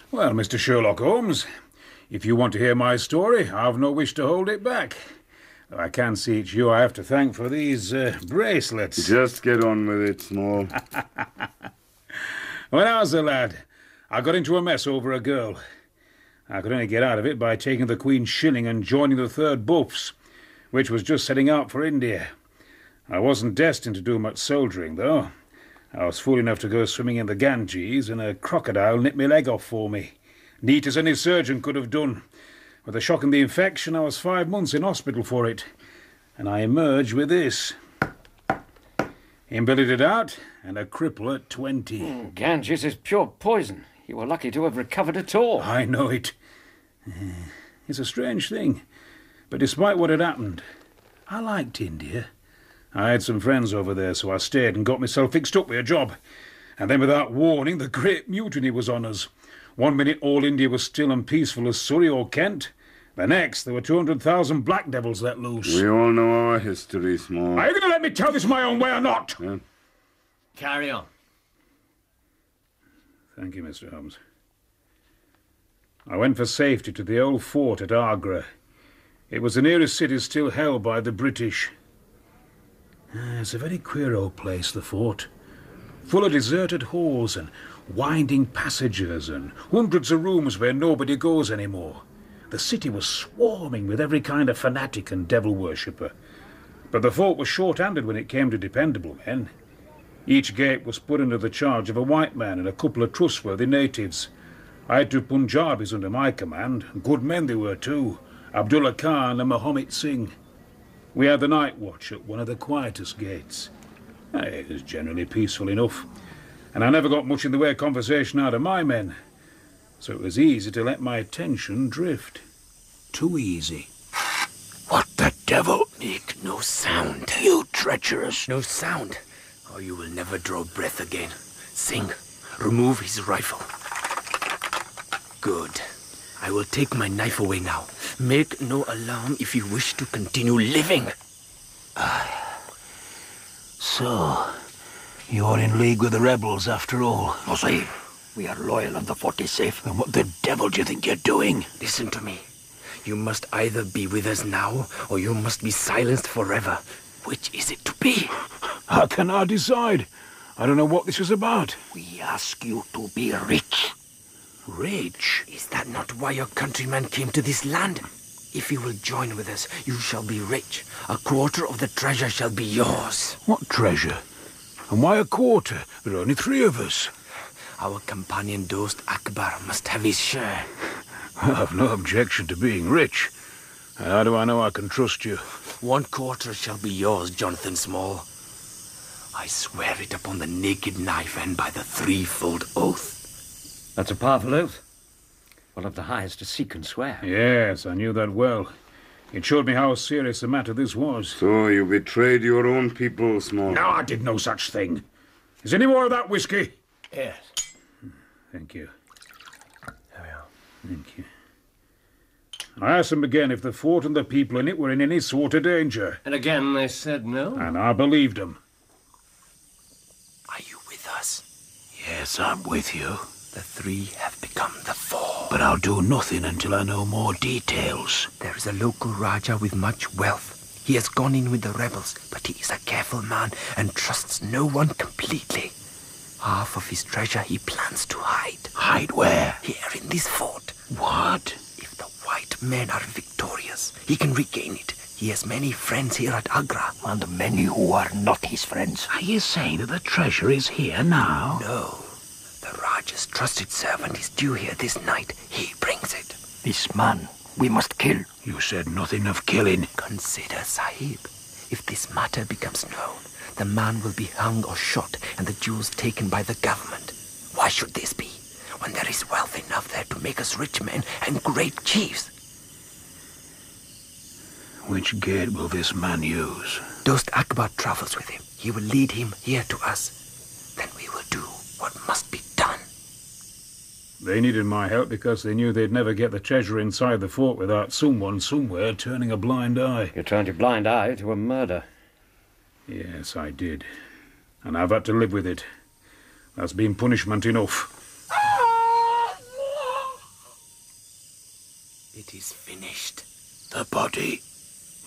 Well, Mr. Sherlock Holmes... If you want to hear my story, I've no wish to hold it back. Though I can see it's you I have to thank for these bracelets. Just get on with it, Small. When I was a lad, I got into a mess over a girl. I could only get out of it by taking the Queen's shilling and joining the Third Buffs, which was just setting out for India. I wasn't destined to do much soldiering, though. I was fool enough to go swimming in the Ganges, and a crocodile nipped my leg off for me. Neat as any surgeon could have done. With the shock and the infection, I was 5 months in hospital for it. And I emerged with this. Invalided out, and a cripple at 20. Ganges is pure poison. You were lucky to have recovered at all. I know it. It's a strange thing, but despite what had happened, I liked India. I had some friends over there, so I stayed and got myself fixed up with a job. And then without warning, the Great Mutiny was on us. 1 minute all India was still and peaceful as Surrey or Kent. The next, there were 200,000 black devils let loose. We all know our history, Small. Are you going to let me tell this my own way or not? Yeah. Carry on. Thank you, Mr. Holmes. I went for safety to the old fort at Agra. It was the nearest city still held by the British. It's a very queer old place, the fort. Full of deserted halls and winding passages and hundreds of rooms where nobody goes anymore. The city was swarming with every kind of fanatic and devil worshipper. But the fort was short-handed when it came to dependable men. Each gate was put under the charge of a white man and a couple of trustworthy natives. I had 2 Punjabis under my command. Good men they were too, Abdullah Khan and Mahomet Singh. We had the night watch at one of the quietest gates. It was generally peaceful enough, and I never got much in the way of conversation out of my men. So it was easy to let my attention drift. Too easy. What the devil? Make no sound. You treacherous. No sound, or you will never draw breath again. Singh, remove his rifle. Good. I will take my knife away now. Make no alarm if you wish to continue living. So, you're in league with the rebels after all. No, sir. We are loyal and the fort is safe. Then what the devil do you think you're doing? Listen to me. You must either be with us now, or you must be silenced forever. Which is it to be? How can I decide? I don't know what this is about. We ask you to be rich. Rich? Is that not why your countrymen came to this land? If you will join with us, you shall be rich. A quarter of the treasure shall be yours. What treasure? And why a quarter? There are only 3 of us. Our companion Dost Akbar must have his share. I've no objection to being rich. How do I know I can trust you? 1/4 shall be yours, Jonathan Small. I swear it upon the naked knife and by the 3-fold oath. That's a powerful oath. One of the highest a Sikh can swear. Yes, I knew that well. It showed me how serious a matter this was. So you betrayed your own people, Small. No, I did no such thing. Is any more of that whiskey? Yes. Thank you. There we are. Thank you. I asked them again if the fort and the people in it were in any sort of danger. And again they said no. And I believed them. Are you with us? Yes, I'm with you. The 3 have become the 4. But I'll do nothing until I know more details. There is a local Raja with much wealth. He has gone in with the rebels, but he is a careful man and trusts no one completely. Half of his treasure he plans to hide. Hide where? Here in this fort. What? If the white men are victorious, he can regain it. He has many friends here at Agra. And many who are not his friends. Are you saying that the treasure is here now? No. The Raja's trusted servant is due here this night. He brings it. This man, we must kill. You said nothing of killing. Consider, Sahib. If this matter becomes known, the man will be hung or shot and the jewels taken by the government. Why should this be, when there is wealth enough there to make us rich men and great chiefs? Which gate will this man use? Dost Akbar travels with him. He will lead him here to us. Then we will do what must be done. They needed my help because they knew they'd never get the treasure inside the fort without someone somewhere turning a blind eye. You turned your blind eye to a murder. Yes, I did. And I've had to live with it. That's been punishment enough. It is finished. The body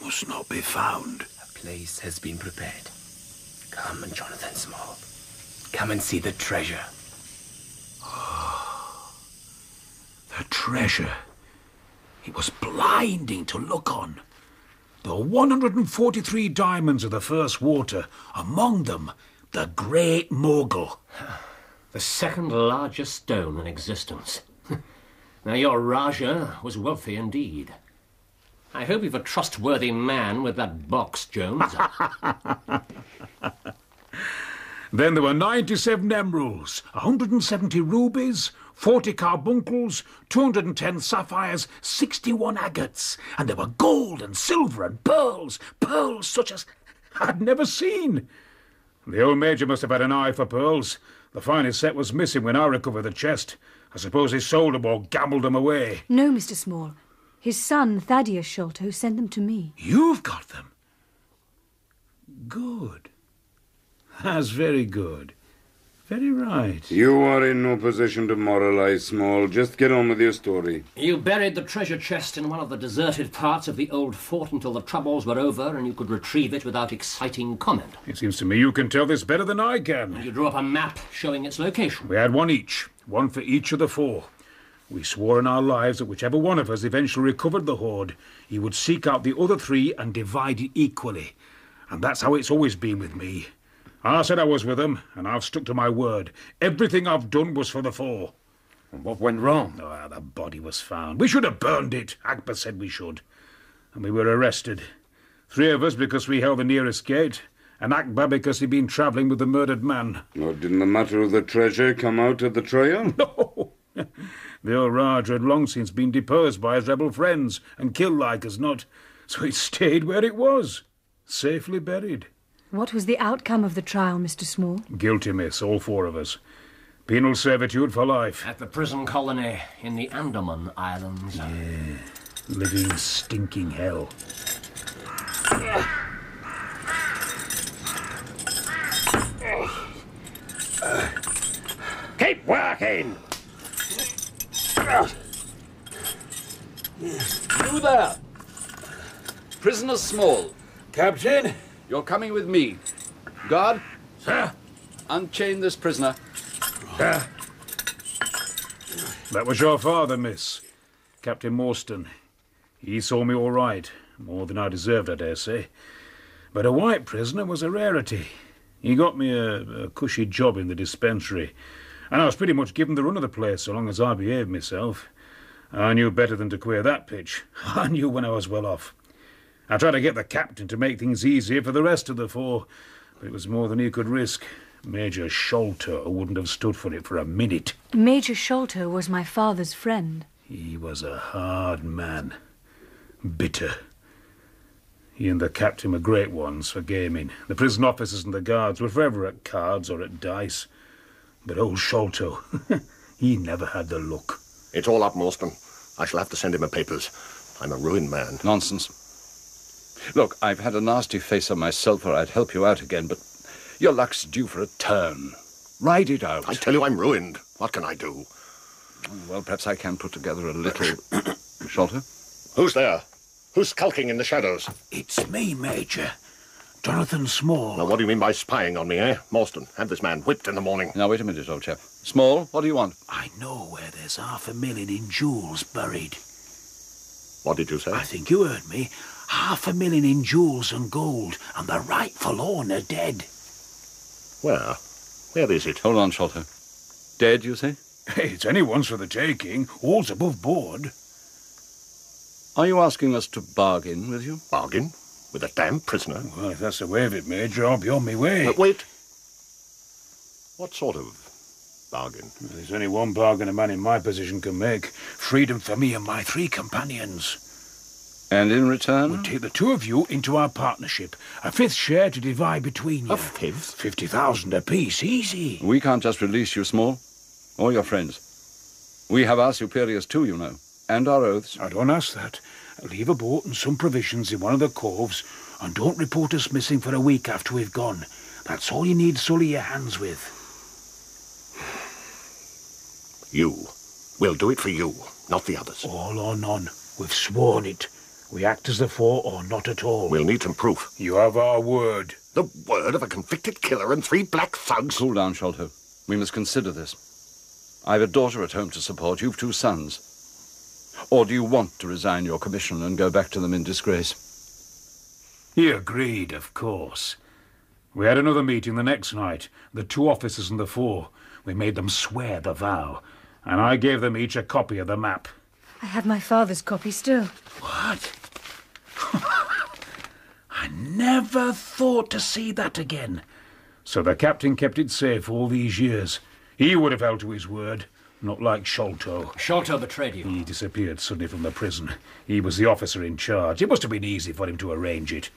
must not be found. A place has been prepared. Come, Jonathan Small. Come and see the treasure. Oh, the treasure. It was blinding to look on. There were 143 diamonds of the first water, among them the Great Mogul. The second largest stone in existence. Now your Raja was wealthy indeed. I hope you've a trustworthy man with that box, Jones. Then there were 97 emeralds, 170 rubies, 40 carbuncles, 210 sapphires, 61 agates, and there were gold and silver and pearls, pearls such as I'd never seen. The old Major must have had an eye for pearls. The finest set was missing when I recovered the chest. I suppose he sold them or gambled them away. No, Mr. Small. His son, Thaddeus Sholto, sent them to me. You've got them? Good. That's very good. Very right. You are in no position to moralize, Small. Just get on with your story. You buried the treasure chest in one of the deserted parts of the old fort until the troubles were over and you could retrieve it without exciting comment. It seems to me you can tell this better than I can. And you drew up a map showing its location. We had one each, one for each of the four. We swore in our lives that whichever one of us eventually recovered the hoard, he would seek out the other three and divide it equally. And that's how it's always been with me. I said I was with them, and I've stuck to my word. Everything I've done was for the four. And what went wrong? Oh, the body was found. We should have burned it. Akbar said we should. And we were arrested. Three of us because we held the nearest gate, and Akbar because he'd been travelling with the murdered man. Oh, didn't the matter of the treasure come out at the trial? No. The old Raja had long since been deposed by his rebel friends and killed like as not, so it stayed where it was, safely buried. What was the outcome of the trial, Mr. Small? Guilty, miss, all four of us. Penal servitude for life. At the prison colony in the Andaman Islands. Yeah, living stinking hell. Keep working! You there! Prisoner Small. Captain? You're coming with me. Guard. Sir. Unchain this prisoner. Sir. That was your father, miss. Captain Morstan. He saw me all right. More than I deserved, I dare say. But a white prisoner was a rarity. He got me a cushy job in the dispensary. And I was pretty much given the run of the place so long as I behaved myself. I knew better than to queer that pitch. I knew when I was well off. I tried to get the captain to make things easier for the rest of the four, but it was more than he could risk. Major Sholto wouldn't have stood for it for a minute. Major Sholto was my father's friend. He was a hard man. Bitter. He and the captain were great ones for gaming. The prison officers and the guards were forever at cards or at dice. But old Sholto, he never had the luck. It's all up, Morstan. I shall have to send him my papers. I'm a ruined man. Nonsense. Look, I've had a nasty facer myself or I'd help you out again, but your luck's due for a turn. Ride it out. I tell you I'm ruined. What can I do? Well, perhaps I can put together a little... Sholto? Who's there? Who's skulking in the shadows? It's me, Major. Jonathan Small. Now, what do you mean by spying on me, eh? Morstan, have this man whipped in the morning. Now, wait a minute, old chap. Small, what do you want? I know where there's $500,000 in jewels buried. What did you say? I think you heard me. $500,000 in jewels and gold, and the rightful owner dead. Where? Where is it? Hold on, Sholto. Dead, you say? Hey, it's anyone's for the taking. All's above board. Are you asking us to bargain with you? Bargain? With a damn prisoner? Well, if that's the way of it, Major, I'll be on my way. But wait. What sort of bargain? Well, there's only one bargain a man in my position can make. Freedom for me and my three companions. And in return? We'll take the two of you into our partnership. A fifth share to divide between you. A fifth? 50,000 apiece, easy. We can't just release you, Small, or your friends. We have our superiors too, you know, and our oaths. I don't ask that. Leave a boat and some provisions in one of the coves, and don't report us missing for a week after we've gone. That's all you need sully your hands with. You. We'll do it for you, not the others. All or none. We've sworn it. We act as the four or not at all. We'll need some proof. You have our word. The word of a convicted killer and three black thugs? Cool down, Sholto. We must consider this. I've a daughter at home to support. You've two sons. Or do you want to resign your commission and go back to them in disgrace? He agreed, of course. We had another meeting the next night. The two officers and the four. We made them swear the vow. And I gave them each a copy of the map. I have my father's copy still. What? I never thought to see that again. So the captain kept it safe all these years. He would have held to his word, not like Sholto. Sholto betrayed you. He disappeared suddenly from the prison. He was the officer in charge. It must have been easy for him to arrange it.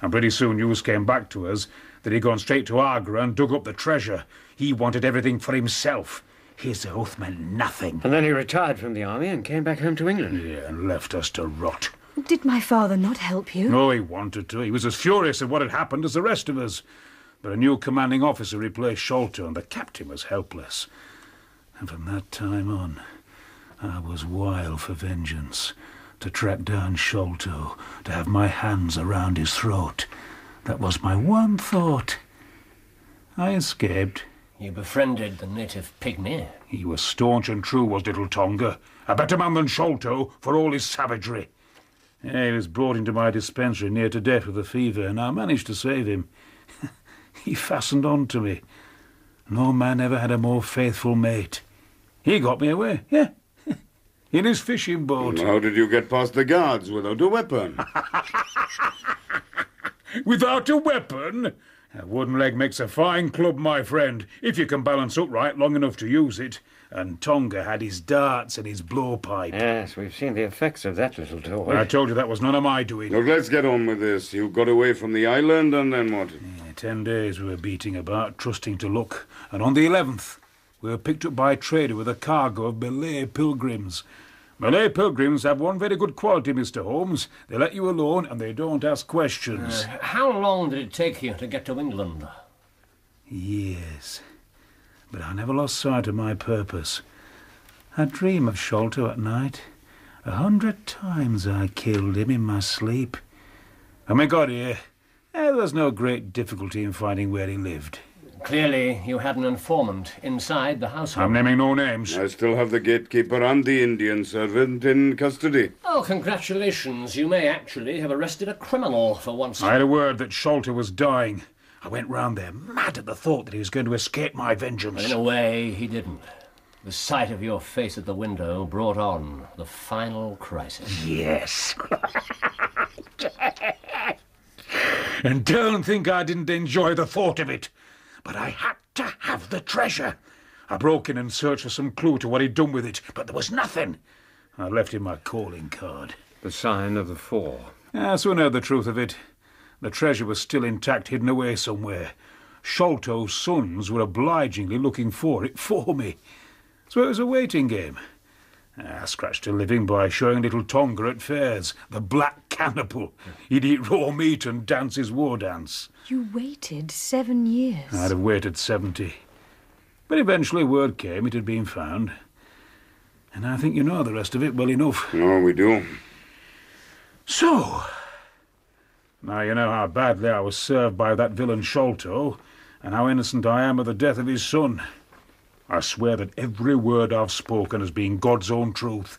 And pretty soon news came back to us that he'd gone straight to Agra and dug up the treasure. He wanted everything for himself. His oath meant nothing. And then he retired from the army and came back home to England. Yeah, and left us to rot. Did my father not help you? No, he wanted to. He was as furious at what had happened as the rest of us. But a new commanding officer replaced Sholto, and the captain was helpless. And from that time on, I was wild for vengeance. To track down Sholto, to have my hands around his throat. That was my one thought. I escaped. You befriended the native pygmy. He was staunch and true, was little Tonga. A better man than Sholto, for all his savagery. Yeah, he was brought into my dispensary near to death with a fever, and I managed to save him. He fastened on to me. No man ever had a more faithful mate. He got me away, yeah. In his fishing boat. Well, how did you get past the guards without a weapon? Without a weapon? A wooden leg makes a fine club, my friend, if you can balance upright long enough to use it. And Tonga had his darts and his blowpipe. Yes, we've seen the effects of that little toy. Well, I told you that was none of my doing. Look, let's get on with this. You got away from the island, and then what? Yeah, 10 days we were beating about, trusting to luck. And on the 11th, we were picked up by a trader with a cargo of Malay pilgrims. Malay pilgrims have one very good quality, Mr. Holmes. They let you alone and they don't ask questions. How long did it take you to get to England? Years. But I never lost sight of my purpose. I dream of Sholto at night. 100 times I killed him in my sleep. And we got here. There was no great difficulty in finding where he lived. Clearly, you had an informant inside the household. I'm naming no names. I still have the gatekeeper and the Indian servant in custody. Oh, congratulations. You may actually have arrested a criminal for once. I had a word that Sholto was dying. I went round there, mad at the thought that he was going to escape my vengeance. In a way, he didn't. The sight of your face at the window brought on the final crisis. Yes. And don't think I didn't enjoy the thought of it. But I had to have the treasure. I broke in and searched for some clue to what he'd done with it, but there was nothing. I left him my calling card. The Sign of the Four. I soon heard the truth of it. The treasure was still intact, hidden away somewhere. Sholto's sons were obligingly looking for it for me. So it was a waiting game. I scratched a living by showing little Tonga at fairs, the black cannibal. He'd eat raw meat and dance his war dance. You waited 7 years. I'd have waited 70. But eventually word came it had been found. And I think you know the rest of it well enough. No, we do. So, now you know how badly I was served by that villain Sholto, and how innocent I am of the death of his son. I swear that every word I've spoken has been God's own truth.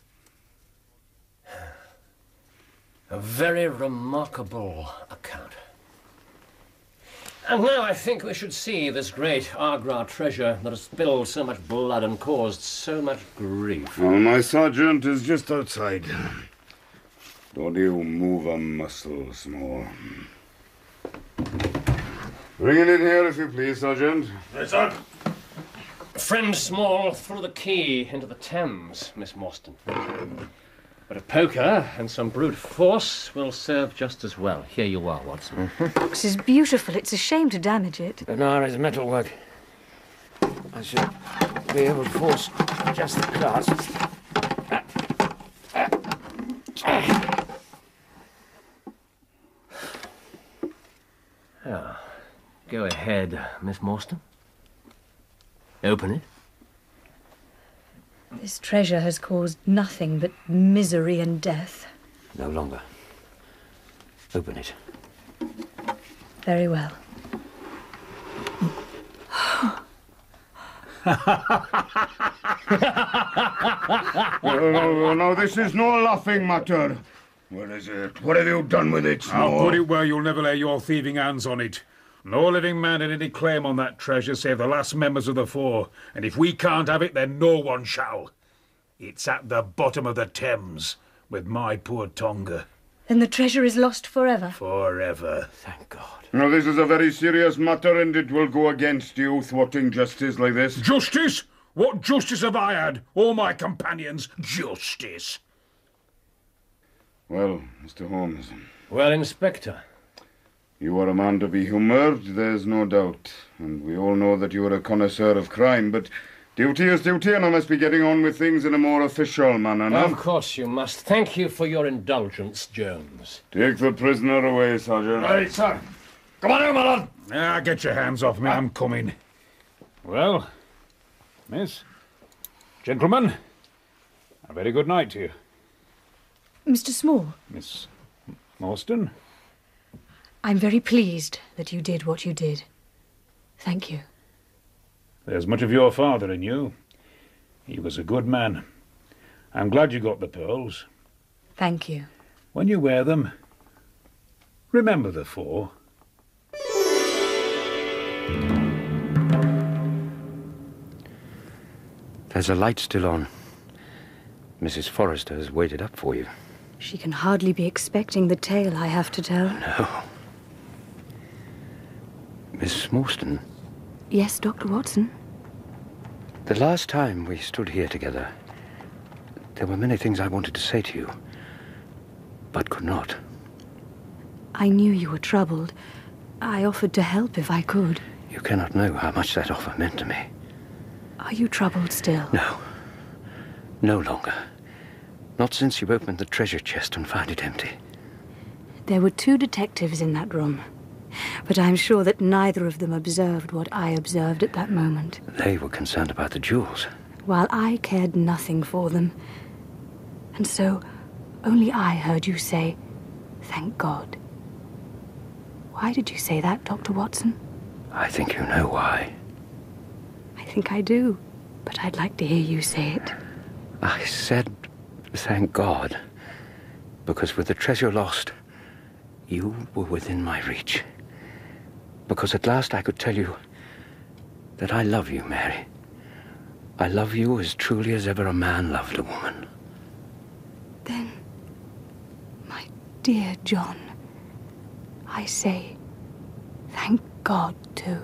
A very remarkable account. And now I think we should see this great Agra treasure that has spilled so much blood and caused so much grief. Well, my sergeant is just outside. Don't you move a muscle, Small. Bring it in here, if you please, Sergeant. Yes, sir. Friend Small threw the key into the Thames, Miss Morstan. But a poker and some brute force will serve just as well. Here you are, Watson. The box is beautiful. It's a shame to damage it. Benara's metalwork. I should be able to force just the glass. Oh, go ahead, Miss Morstan. Open it. This treasure has caused nothing but misery and death. No longer. Open it. Very well. No, this is no laughing matter. What is it? What have you done with it? I'll put it where you'll never lay your thieving hands on it. No living man had any claim on that treasure save the last members of the Four. And if we can't have it, then no one shall. It's at the bottom of the Thames, with my poor Tonga. Then the treasure is lost forever. Forever. Thank God. Now, this is a very serious matter, and it will go against you, thwarting justice like this. Justice? What justice have I had? All my companions, justice. Well, Mr. Holmes. Well, Inspector. You are a man to be humoured, there's no doubt. And we all know that you are a connoisseur of crime, but duty is duty, and I must be getting on with things in a more official manner now. Of course you must. Thank you for your indulgence, Jones. Take the prisoner away, Sergeant. Right, sir. Come on over, my lad. Ah, get your hands off me. I'm coming. Well, miss, gentlemen, a very good night to you. Mr. Small. Miss Morstan. I'm very pleased that you did what you did. Thank you. There's much of your father in you. He was a good man. I'm glad you got the pearls. Thank you. When you wear them, remember the four. There's a light still on. Mrs. Forrester has waited up for you. She can hardly be expecting the tale I have to tell. No. Miss Morstan. Yes, Dr. Watson? The last time we stood here together, there were many things I wanted to say to you, but could not. I knew you were troubled. I offered to help if I could. You cannot know how much that offer meant to me. Are you troubled still? No. No longer. Not since you opened the treasure chest and found it empty. There were two detectives in that room. But I'm sure that neither of them observed what I observed at that moment. They were concerned about the jewels. While I cared nothing for them. And so, only I heard you say, thank God. Why did you say that, Dr. Watson? I think you know why. I think I do, but I'd like to hear you say it. I said, thank God, because with the treasure lost, you were within my reach. Because at last I could tell you that I love you, Mary. I love you as truly as ever a man loved a woman. Then, my dear John, I say thank God too.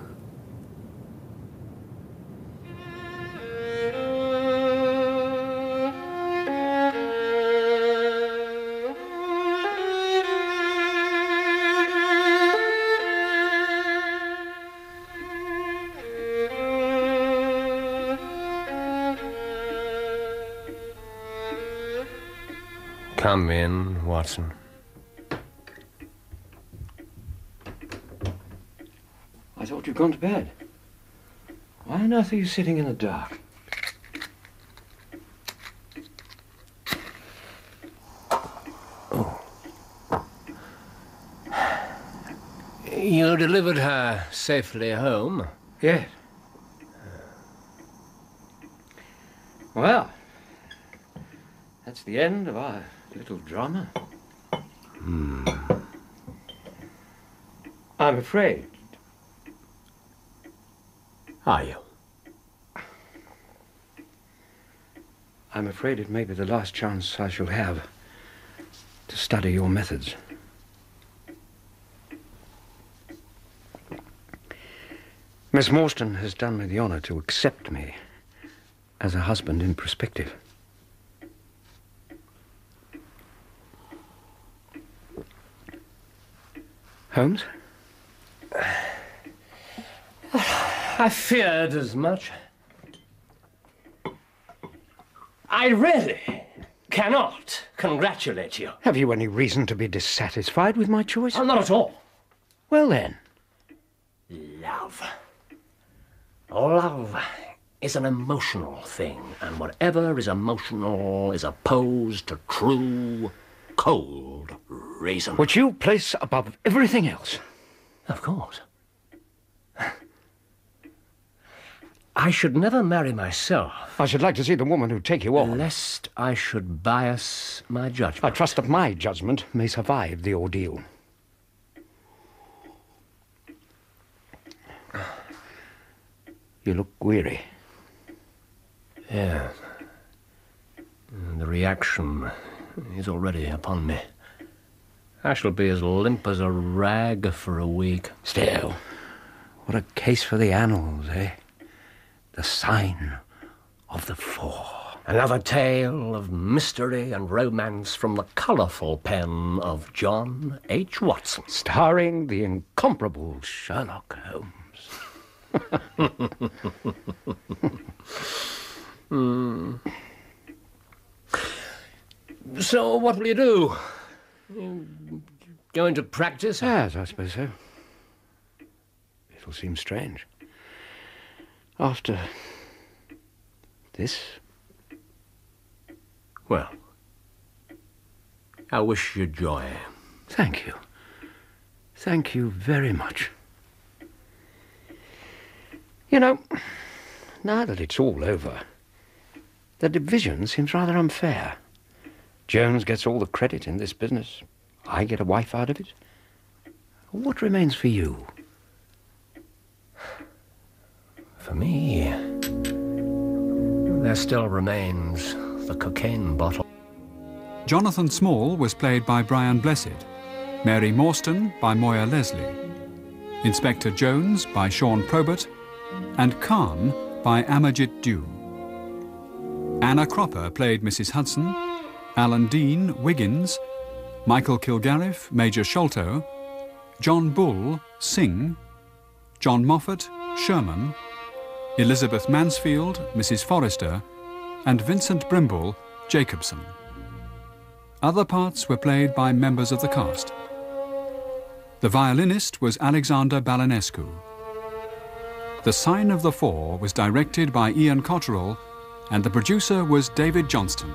Come in, Watson. I thought you'd gone to bed. Why on earth are you sitting in the dark? Oh. You delivered her safely home? Yes. Well, that's the end of our little drama. I'm afraid. Are you? I'm afraid it may be the last chance I shall have to study your methods. Miss Morstan has done me the honor to accept me as a husband in prospective. Holmes? I feared as much. I really cannot congratulate you. Have you any reason to be dissatisfied with my choice? Oh, not at all. Well then. Love. Love is an emotional thing, and whatever is emotional is opposed to true, cold reason. Which you place above everything else. Of course. I should never marry myself. I should like to see the woman who'd take you on. Lest I should bias my judgment. I trust that my judgment may survive the ordeal. You look weary. Yes. The reaction is already upon me. I shall be as limp as a rag for a week. Still, what a case for the annals, eh? The Sign of the Four. Another tale of mystery and romance from the colourful pen of John H. Watson. Starring the incomparable Sherlock Holmes. So, what will you do? Going to practice? Yes, I suppose so. It'll seem strange. After this? Well, I wish you joy. Thank you. Thank you very much. You know, now that it's all over, the division seems rather unfair. Jones gets all the credit in this business. I get a wife out of it. What remains for you? For me, there still remains the cocaine bottle. Jonathan Small was played by Brian Blessed, Mary Morstan by Moya Leslie, Inspector Jones by Sean Probert, and Khan by Amarjit Dew. Anna Cropper played Mrs. Hudson, Alan Dean, Wiggins, Michael Kilgariff, Major Sholto, John Bull, Singh, John Moffat, Sherman, Elizabeth Mansfield, Mrs. Forrester, and Vincent Brimble, Jacobson. Other parts were played by members of the cast. The violinist was Alexander Balanescu. The Sign of the Four was directed by Ian Cotterill, and the producer was David Johnston.